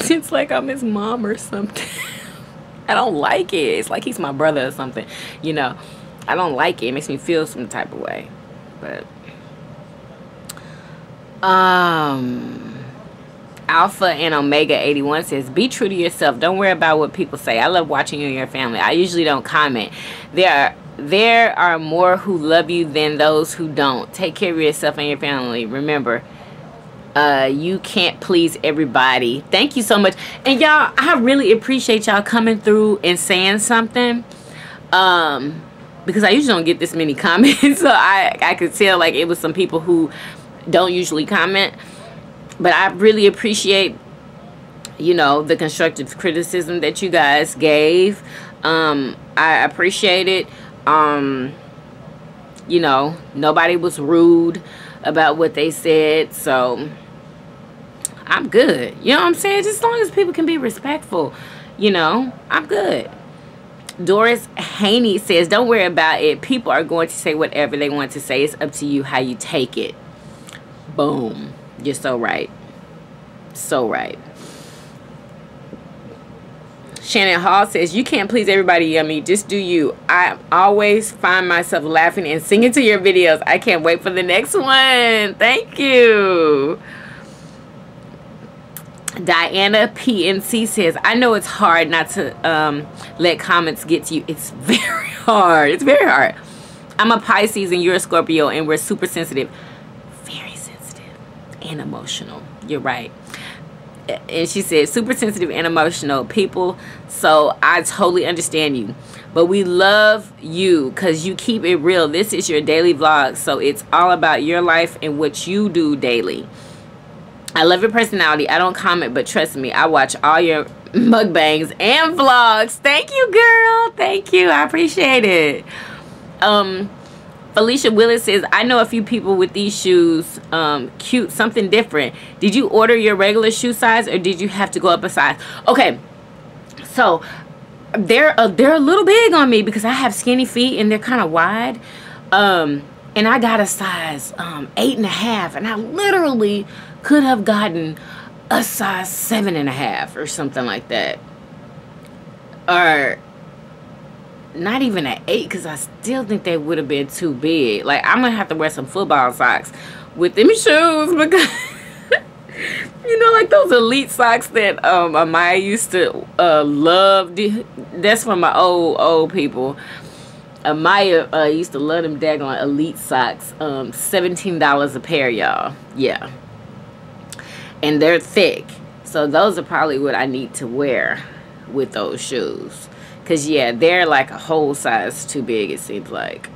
it's like I'm his mom or something. I don't like it. It's like he's my brother or something. You know, I don't like it. It makes me feel some type of way. But, um, Alpha and Omega eighty-one says, be true to yourself. Don't worry about what people say. I love watching you and your family. I usually don't comment. There are, there are more who love you than those who don't. Take care of yourself and your family. Remember, uh, you can't please everybody. Thank you so much. And y'all, I really appreciate y'all coming through and saying something. Um, because I usually don't get this many comments. So I, I could tell like it was some people who don't usually comment. But I really appreciate, you know, the constructive criticism that you guys gave. Um, I appreciate it. Um, you know, nobody was rude about what they said. So, I'm good. You know what I'm saying? Just as long as people can be respectful, you know, I'm good. Doris Haney says, don't worry about it. People are going to say whatever they want to say. It's up to you how you take it. Boom. You're so right. So right. Shannon Hall says, you can't please everybody, Yummy. Just do you. I always find myself laughing and singing to your videos. I can't wait for the next one. Thank you. Diana P N C says, I know it's hard not to um, let comments get to you. It's very hard. It's very hard. I'm a Pisces and you're a Scorpio and we're super sensitive. Very sensitive and emotional. You're right. And she said, super sensitive and emotional people, so I totally understand you. But we love you because you keep it real. This is your daily vlog, so it's all about your life and what you do daily. I love your personality. I don't comment, but trust me, I watch all your mukbangs and vlogs. Thank you, girl. Thank you. I appreciate it. Um... Felicia Willis says, I know a few people with these shoes. Um, cute, something different. Did you order your regular shoe size or did you have to go up a size? Okay, so they're a, they're a little big on me because I have skinny feet and they're kind of wide. Um, and I got a size um, eight and a half and I literally could have gotten a size seven and a half or something like that. Or not even an eight because I still think they would have been too big. Like, I'm gonna have to wear some football socks with them shoes because you know, like those elite socks that um Amaya used to uh love. That's from my old old people. Amaya uh used to love them daggone elite socks. um seventeen dollars a pair, y'all. Yeah, and they're thick, so those are probably what I need to wear with those shoes. Because, yeah, they're like a whole size too big, it seems like.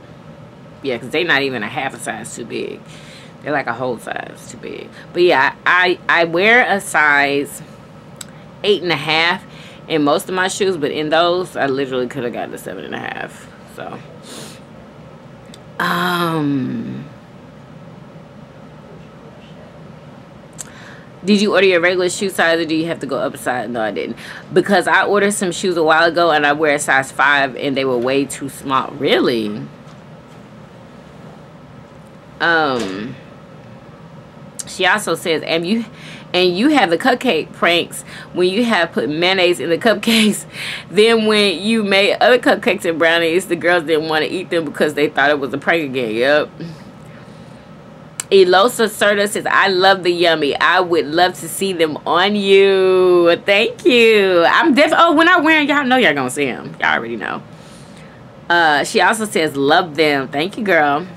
Yeah, because they're not even a half a size too big. They're like a whole size too big. But, yeah, I, I wear a size eight and a half in most of my shoes. But in those, I literally could have gotten a seven and a half. So, um... did you order your regular shoe size or do you have to go up a size? No, I didn't. Because I ordered some shoes a while ago and I wear a size five and they were way too small. Really? Um, she also says, and you, and you have the cupcake pranks when you have put mayonnaise in the cupcakes. Then when you made other cupcakes and brownies, the girls didn't want to eat them because they thought it was a prank again. Yep. Elosa Serta says, I love the Yummy. I would love to see them on you. Thank you. I'm def oh, when I wear them, y'all know y'all gonna see them. Y'all already know. Uh, she also says, love them. Thank you, girl.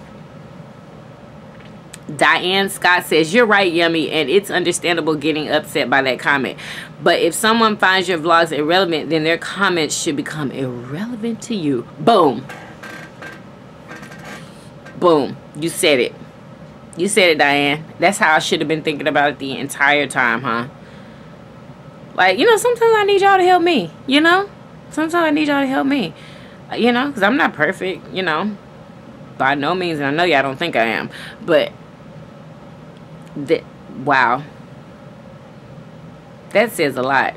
Diane Scott says, you're right, Yummy, and it's understandable getting upset by that comment. But if someone finds your vlogs irrelevant, then their comments should become irrelevant to you. Boom. Boom. You said it. You said it, Diane. That's how I should have been thinking about it the entire time, huh? Like, you know, sometimes I need y'all to help me, you know? Sometimes I need y'all to help me, you know? Because I'm not perfect, you know? By no means, and I know y'all don't think I am. But, th wow. That says a lot.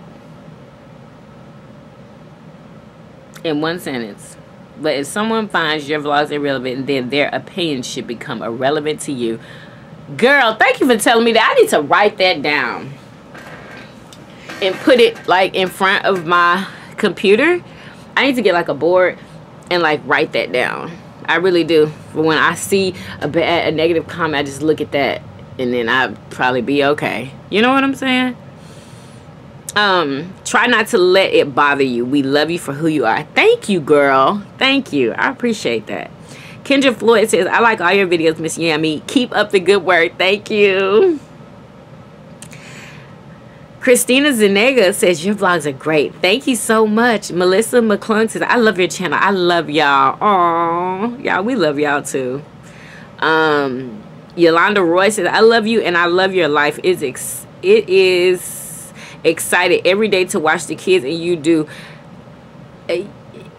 In one sentence. But if someone finds your vlogs irrelevant, then their opinion should become irrelevant to you. Girl, thank you for telling me that. I need to write that down and put it like in front of my computer. I need to get like a board and like write that down. I really do. When I see a bad, a negative comment, I just look at that and then I'll probably be okay. You know what I'm saying? Um, try not to let it bother you. We love you for who you are. Thank you, girl. Thank you. I appreciate that. Kendra Floyd says, I like all your videos, Miss Yami. Keep up the good work. Thank you. Christina Zanega says, your vlogs are great. Thank you so much. Melissa McClung says, I love your channel. I love y'all. Aw. Y'all, we love y'all too. Um, Yolanda Roy says, I love you and I love your life. It's ex it is excited every day to watch the kids, and you do. Uh,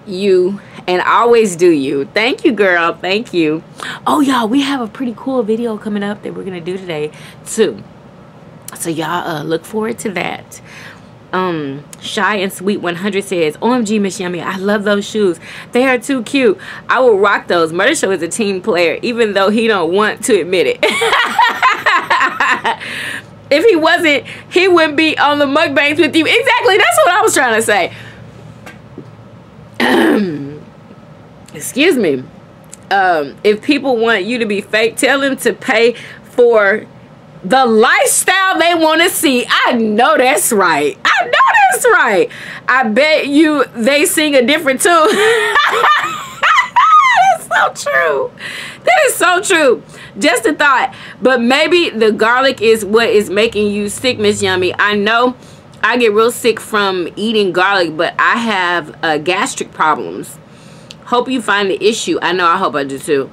you and always do you. Thank you, girl. Thank you. Oh, y'all, we have a pretty cool video coming up that we're gonna do today too, so y'all uh look forward to that. um Shy and Sweet one hundred says, O M G, Miss Yummy, I love those shoes. They are too cute. I will rock those. Murder Show is a team player, even though he don't want to admit it. If he wasn't, he wouldn't be on the mukbangs with you. Exactly, that's what I was trying to say. Excuse me. Um, if people want you to be fake, tell them to pay for the lifestyle they want to see. I know that's right. I know that's right. I bet you they sing a different tune. That's so true. That is so true. Just a thought. But maybe the garlic is what is making you sick, Miss Yummy. I know I get real sick from eating garlic, but I have uh, gastric problems. Hope you find the issue. I know. I hope I do too.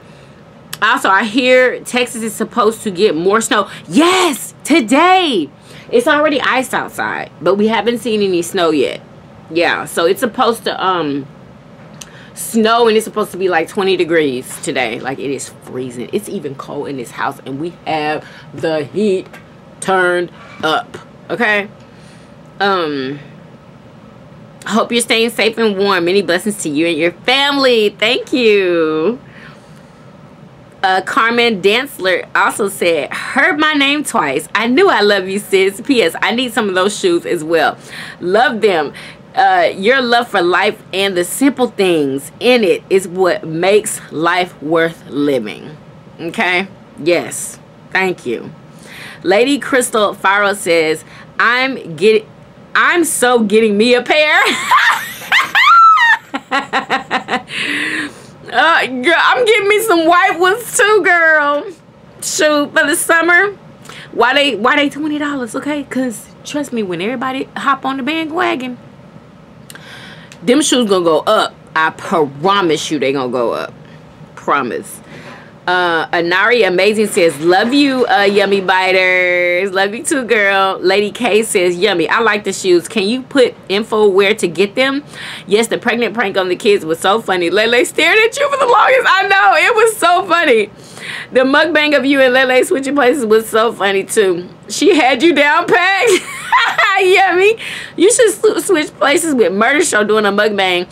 Also, I hear Texas is supposed to get more snow. Yes, today. It's already iced outside, but we haven't seen any snow yet. Yeah, so it's supposed to um snow, and it's supposed to be like twenty degrees today. Like, it is freezing. It's even cold in this house, and we have the heat turned up. Okay. Um. Hope you're staying safe and warm. Many blessings to you and your family. Thank you. Uh, Carmen Dantzler also said, heard my name twice. I knew I love you, sis. P S I need some of those shoes as well. Love them. Uh, your love for life and the simple things in it is what makes life worth living. Okay? Yes. Thank you. Lady Crystal Faro says, I'm getting... I'm so getting me a pair. uh, girl, I'm getting me some white ones too, girl. Shoot, for the summer. Why they why they twenty dollars, okay? Because trust me, when everybody hop on the bandwagon, them shoes gonna go up. I promise you they gonna go up. Promise. Uh, Anari Amazing says, love you, uh, Yummy Biters. Love you too, girl. Lady K says, Yummy, I like the shoes. Can you put info where to get them? Yes, the pregnant prank on the kids was so funny. Lele stared at you for the longest. I know. It was so funny. The mukbang of you and Lele switching places was so funny, too. She had you down pat. Yummy. You should switch places with Murder Show doing a mukbang.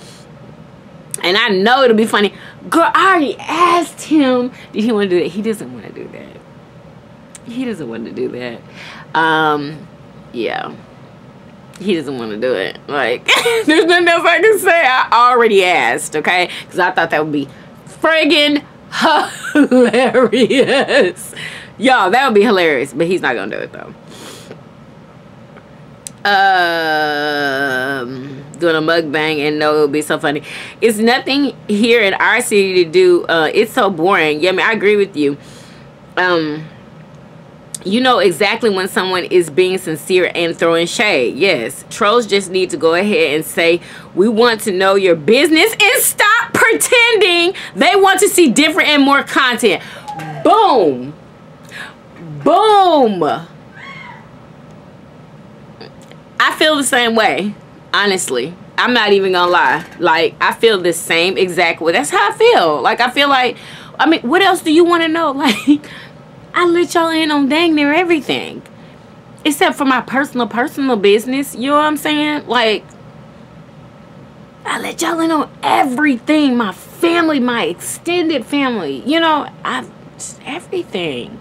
And I know it'll be funny. Girl, I already asked him. Did he want to do that? He doesn't want to do that. He doesn't want to do that. Um, yeah. He doesn't want to do it. Like, there's nothing else I can say. I already asked, okay? Because I thought that would be friggin' hilarious. Y'all, that would be hilarious. But he's not going to do it, though. Um... doing a mukbang, and no, it'll be so funny. It's nothing here in our city to do. Uh, it's so boring. Yeah, I mean, I agree with you. Um, you know exactly when someone is being sincere and throwing shade. Yes, trolls just need to go ahead and say, we want to know your business, and stop pretending they want to see different and more content. Boom. Boom. I feel the same way. Honestly, I'm not even gonna lie. Like, I feel the same exact way. That's how I feel. Like, I feel like, I mean, what else do you want to know? Like, I let y'all in on dang near everything. Except for my personal, personal business. You know what I'm saying? Like, I let y'all in on everything. My family, my extended family. You know, I've, everything.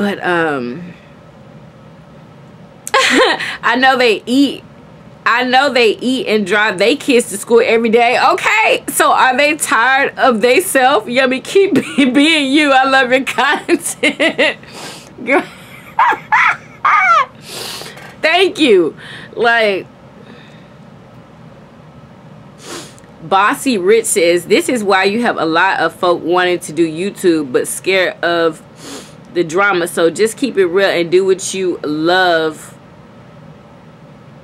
But um I know they eat. I know they eat and drive their kids to school every day. Okay, so are they tired of they self? Yummy, keep being you. I love your content. Girl. Thank you. Like, Bossy Rich says, this is why you have a lot of folk wanting to do YouTube but scared of the drama. So just keep it real and do what you love.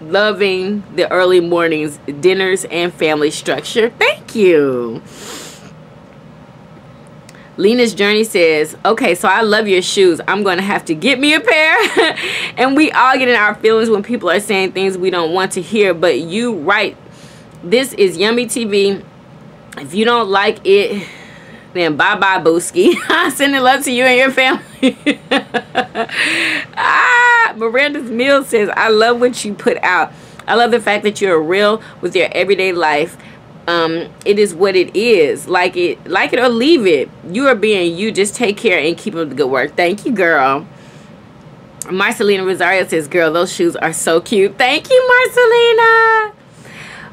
Loving the early mornings, dinners, and family structure. Thank you. Lena's Journey says, okay, so I love your shoes. I'm going to have to get me a pair. And we all get in our feelings when people are saying things we don't want to hear. But you right. This is Yummy T V. If you don't like it, then bye-bye, Booski. I'm sending love to you and your family. ah, Miranda's Mill says, I love what you put out. I love the fact that you're real with your everyday life. Um, it is what it is. Like it, like it or leave it. You are being you. Just take care and keep up the good work. Thank you, girl. Marcelina Rosario says, girl, those shoes are so cute. Thank you, Marcelina.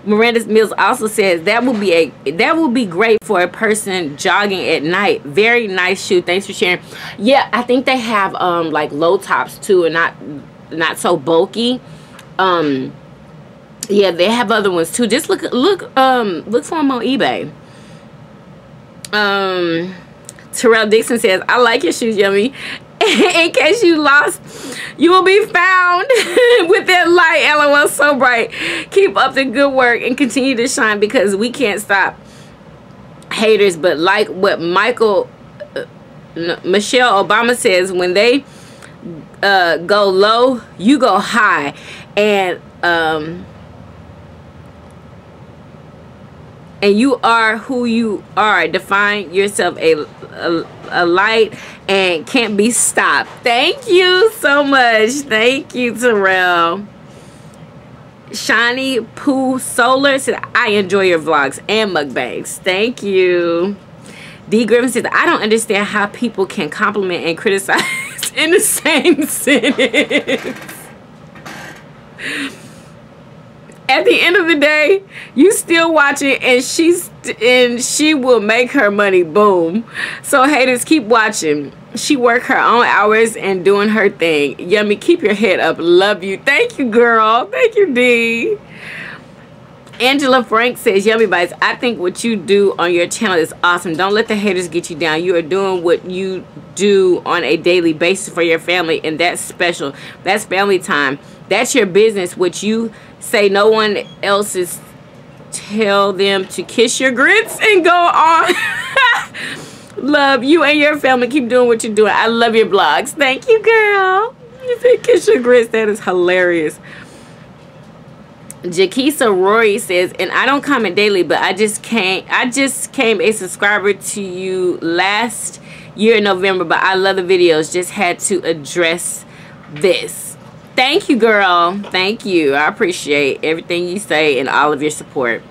Miranda's Mills also says that will be a that will be great for a person jogging at night. Very nice shoe. Thanks for sharing. Yeah, I think they have um like low tops too, and not not so bulky. Um, yeah, they have other ones too. Just look look um look for them on eBay. Um, Terrell Dixon says, I like your shoes, Yummy. In case you lost, you will be found with that light. L O L, so bright. Keep up the good work and continue to shine, because we can't stop haters. But like what Michael, uh, Michelle Obama says, when they uh, go low, you go high. And um, and you are who you are. Define yourself a, a, a light. And can't be stopped. Thank you so much. Thank you, Terrell. Shiny Poo Solar said, I enjoy your vlogs and mukbangs. Thank you. D Griffin says, I don't understand how people can compliment and criticize in the same sentence. At the end of the day, you still watching, and she's and she will make her money. Boom. So haters, keep watching. She work her own hours and doing her thing. Yummy, keep your head up. Love you. Thank you, girl. Thank you, D. Angela Frank says, Yummy Bites, I think what you do on your channel is awesome. Don't let the haters get you down. You are doing what you do on a daily basis for your family, and that's special. That's family time. That's your business, which you say no one else's. Tell them to kiss your grits and go on. Love you and your family. Keep doing what you're doing. I love your blogs. Thank you, girl. You said kiss your grits. That is hilarious. Jakisa Rory says, and I don't comment daily, but I just can't. I just came a subscriber to you last year in November, but I love the videos. Just had to address this. Thank you, girl. Thank you. I appreciate everything you say and all of your support.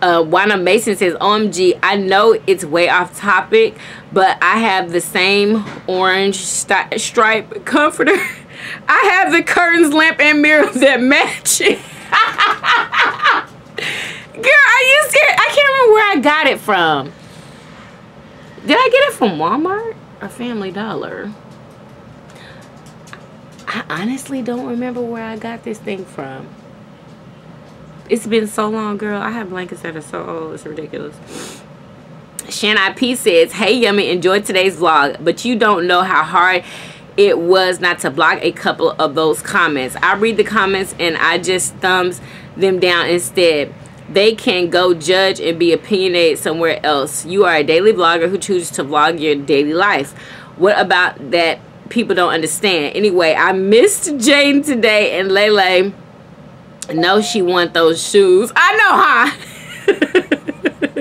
Uh, Wanda Mason says, O M G, I know it's way off topic, but I have the same orange st stripe comforter. I have the curtains, lamp, and mirror that match it. Girl, are you serious? I can't remember where I got it from. Did I get it from Walmart or Family Dollar? I honestly don't remember where I got this thing from. It's been so long, girl. I have blankets that are so old. It's ridiculous. Shannon P says, hey, Yummy, enjoy today's vlog, but you don't know how hard it was not to block a couple of those comments. I read the comments and I just thumbs them down instead. They can go judge and be opinionated somewhere else. You are a daily vlogger who chooses to vlog your daily life. What about that? People don't understand. Anyway, I missed Jaden today, and Lele, no, she want those shoes. I know, huh?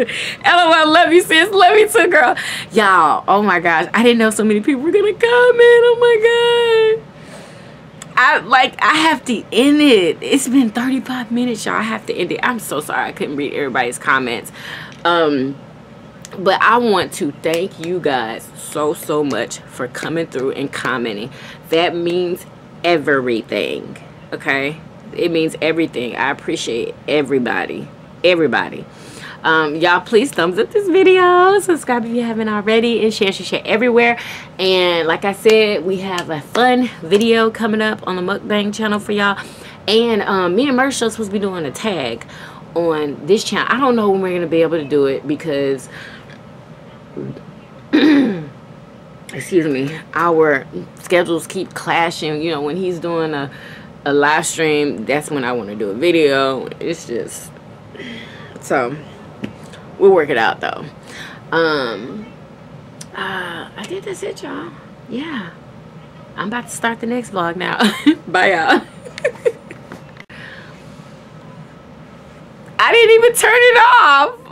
L O L, love you, sis. Love you too, girl. Y'all, oh my gosh, I didn't know so many people were gonna comment. Oh my god, I like I have to end it. It's been thirty-five minutes, y'all. I have to end it. I'm so sorry I couldn't read everybody's comments. Um, But I want to thank you guys so, so much for coming through and commenting. That means everything, okay? It means everything. I appreciate everybody, everybody. Um, y'all, please thumbs up this video, subscribe if you haven't already, and share, share, share everywhere. And like I said, we have a fun video coming up on the mukbang channel for y'all. And um, me and Michelle are supposed to be doing a tag on this channel. I don't know when we're going to be able to do it because, excuse me, our schedules keep clashing. You know, when he's doing a, a live stream, that's when I want to do a video. It's just, so... we'll work it out though. Um, uh, I think that's it, y'all. Yeah. I'm about to start the next vlog now. Bye, y'all. I didn't even turn it off.